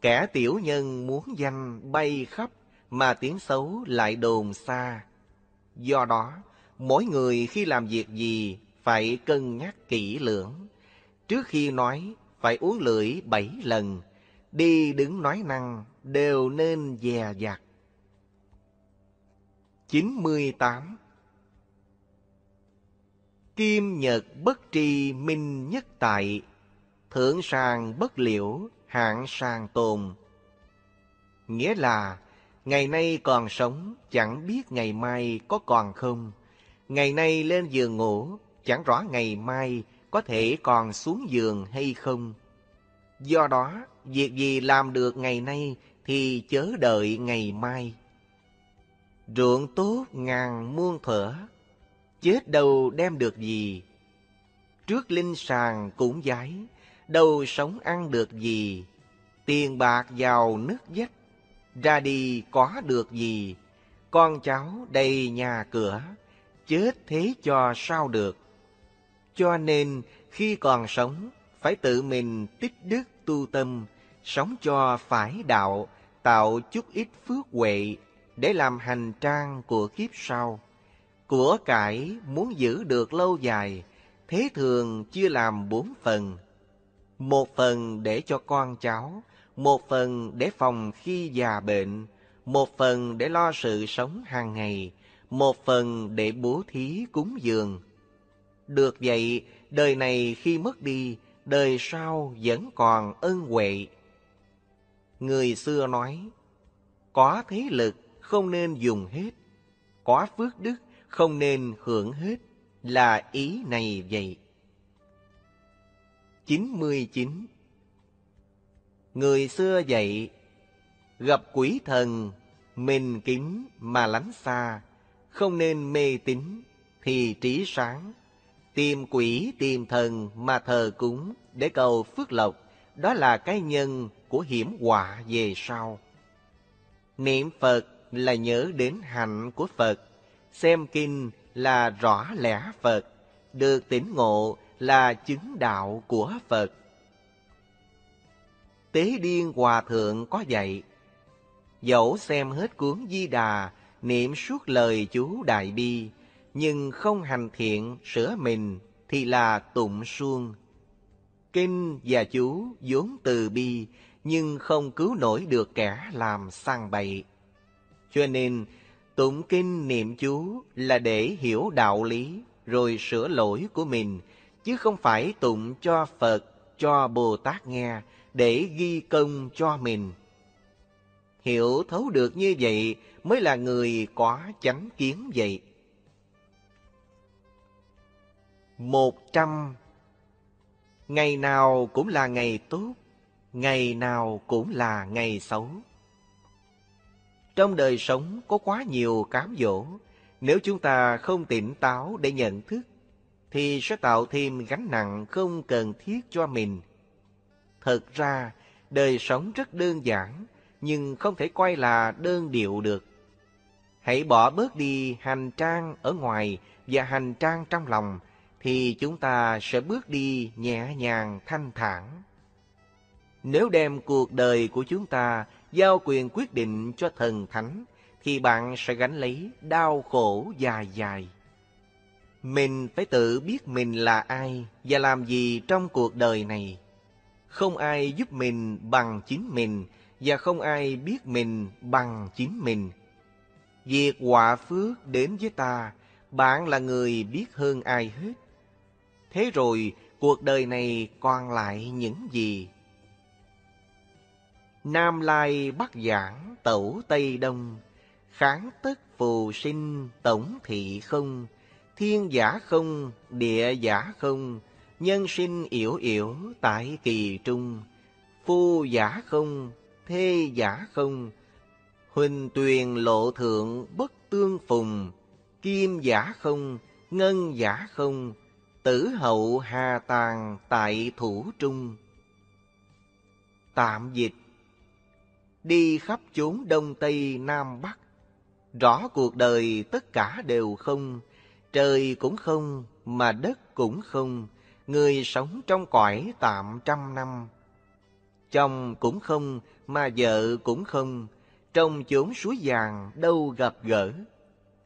Kẻ tiểu nhân muốn danh bay khắp mà tiếng xấu lại đồn xa. Do đó, mỗi người khi làm việc gì phải cân nhắc kỹ lưỡng. Trước khi nói, phải uốn lưỡi 7 lần. Đi đứng nói năng đều nên dè dặt. 98. Kim nhật bất tri minh nhất tại, thượng sàng bất liễu hạng sàng tồn. Nghĩa là ngày nay còn sống chẳng biết ngày mai có còn không, ngày nay lên giường ngủ chẳng rõ ngày mai có thể còn xuống giường hay không. Do đó, việc gì làm được ngày nay thì chớ đợi ngày mai. Ruộng tốt ngàn muôn thuở, chết đâu đem được gì. Trước linh sàng cũng giái, đâu sống ăn được gì. Tiền bạc giàu nứt vách, ra đi có được gì. Con cháu đầy nhà cửa, chết thế cho sao được. Cho nên khi còn sống, phải tự mình tích đức tu tâm, sống cho phải đạo, tạo chút ít phước huệ để làm hành trang của kiếp sau. Của cải muốn giữ được lâu dài, thế thường chia làm 4 phần. 1 phần để cho con cháu, 1 phần để phòng khi già bệnh, 1 phần để lo sự sống hàng ngày, 1 phần để bố thí cúng dường. Được vậy, đời này khi mất đi, đời sau vẫn còn ân huệ. Người xưa nói, có thế lực không nên dùng hết, có phước đức không nên hưởng hết, là ý này vậy. 99. Người xưa dạy, gặp quỷ thần, mình kính mà lánh xa, không nên mê tín thì trí sáng. Tìm quỷ, tìm thần mà thờ cúng để cầu phước lộc, đó là cái nhân của hiểm họa về sau. Niệm Phật là nhớ đến hạnh của Phật, xem kinh là rõ lẽ Phật, được tỉnh ngộ là chứng đạo của Phật. Tế Điên Hòa Thượng có dạy, dẫu xem hết cuốn Di Đà, niệm suốt lời chú Đại Bi, nhưng không hành thiện sửa mình thì là tụng suông. Kinh và chú vốn từ bi, nhưng không cứu nổi được kẻ làm sang bậy. Cho nên tụng kinh niệm chú là để hiểu đạo lý rồi sửa lỗi của mình, chứ không phải tụng cho Phật, cho Bồ Tát nghe để ghi công cho mình. Hiểu thấu được như vậy mới là người có chánh kiến vậy. 100. Ngày nào cũng là ngày tốt, ngày nào cũng là ngày xấu. Trong đời sống có quá nhiều cám dỗ, nếu chúng ta không tỉnh táo để nhận thức, thì sẽ tạo thêm gánh nặng không cần thiết cho mình. Thật ra, đời sống rất đơn giản, nhưng không thể coi là đơn điệu được. Hãy bỏ bớt đi hành trang ở ngoài và hành trang trong lòng, thì chúng ta sẽ bước đi nhẹ nhàng thanh thản. Nếu đem cuộc đời của chúng ta giao quyền quyết định cho thần thánh, thì bạn sẽ gánh lấy đau khổ dài dài. Mình phải tự biết mình là ai và làm gì trong cuộc đời này. Không ai giúp mình bằng chính mình, và không ai biết mình bằng chính mình. Việc họa phước đến với ta, bạn là người biết hơn ai hết. Thế rồi, cuộc đời này còn lại những gì? Nam lai Bắc giảng tẩu Tây Đông, kháng tất phù sinh tổng thị không, thiên giả không, địa giả không, nhân sinh yểu yểu tại kỳ trung, phu giả không, thê giả không, huỳnh tuyền lộ thượng bất tương phùng, kim giả không, ngân giả không, tử hậu hà tàn tại thủ trung. Tạm dịch. Đi khắp chốn đông tây nam bắc, rõ cuộc đời tất cả đều không, trời cũng không, mà đất cũng không, người sống trong cõi tạm trăm năm. Chồng cũng không, mà vợ cũng không, trong chốn suối vàng đâu gặp gỡ.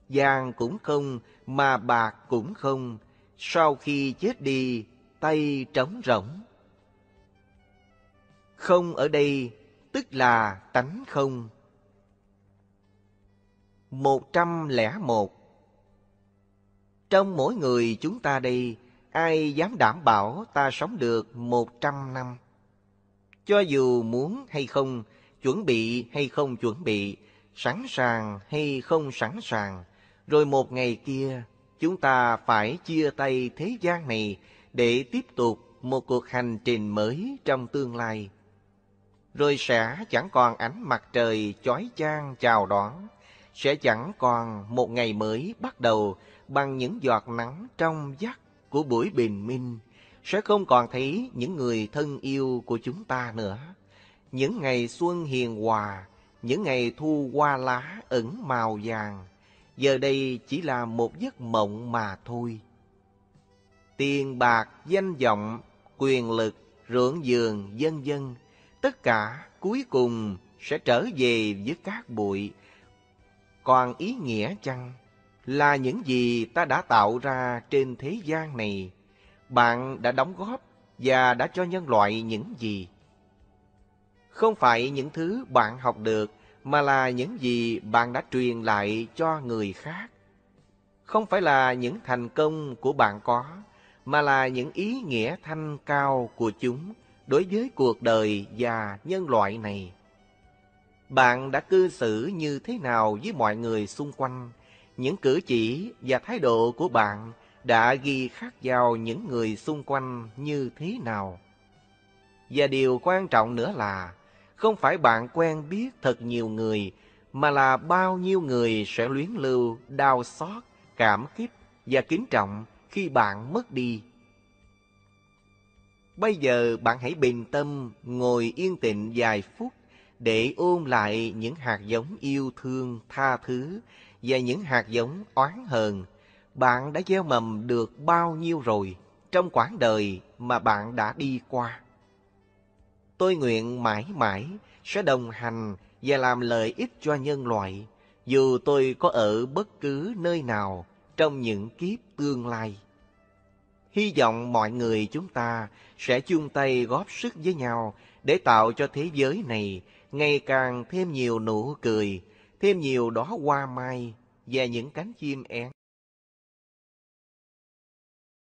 Vàng cũng không, mà bạc cũng không, sau khi chết đi, tay trống rỗng. Không ở đây, tức là tánh không. 101. Trong mỗi người chúng ta đây, ai dám đảm bảo ta sống được 100 năm? Cho dù muốn hay không, chuẩn bị hay không chuẩn bị, sẵn sàng hay không sẵn sàng, rồi một ngày kia, chúng ta phải chia tay thế gian này để tiếp tục một cuộc hành trình mới trong tương lai. Rồi sẽ chẳng còn ánh mặt trời chói chang chào đón, sẽ chẳng còn một ngày mới bắt đầu bằng những giọt nắng trong vắt của buổi bình minh, sẽ không còn thấy những người thân yêu của chúng ta nữa, những ngày xuân hiền hòa, những ngày thu hoa lá ửng màu vàng, giờ đây chỉ là một giấc mộng mà thôi. Tiền bạc, danh vọng, quyền lực, ruộng vườn, vân vân, tất cả cuối cùng sẽ trở về với cát bụi. Còn ý nghĩa chăng là những gì ta đã tạo ra trên thế gian này? Bạn đã đóng góp và đã cho nhân loại những gì? Không phải những thứ bạn học được, mà là những gì bạn đã truyền lại cho người khác. Không phải là những thành công của bạn có, mà là những ý nghĩa thanh cao của chúng đối với cuộc đời và nhân loại này. Bạn đã cư xử như thế nào với mọi người xung quanh? Những cử chỉ và thái độ của bạn đã ghi khắc vào những người xung quanh như thế nào? Và điều quan trọng nữa là không phải bạn quen biết thật nhiều người, mà là bao nhiêu người sẽ luyến lưu, đau xót, cảm kích và kính trọng khi bạn mất đi. Bây giờ bạn hãy bình tâm, ngồi yên tĩnh vài phút để ôm lại những hạt giống yêu thương, tha thứ và những hạt giống oán hờn. Bạn đã gieo mầm được bao nhiêu rồi trong quãng đời mà bạn đã đi qua? Tôi nguyện mãi mãi sẽ đồng hành và làm lợi ích cho nhân loại, dù tôi có ở bất cứ nơi nào trong những kiếp tương lai. Hy vọng mọi người chúng ta sẽ chung tay góp sức với nhau để tạo cho thế giới này ngày càng thêm nhiều nụ cười, thêm nhiều đóa hoa mai và những cánh chim én.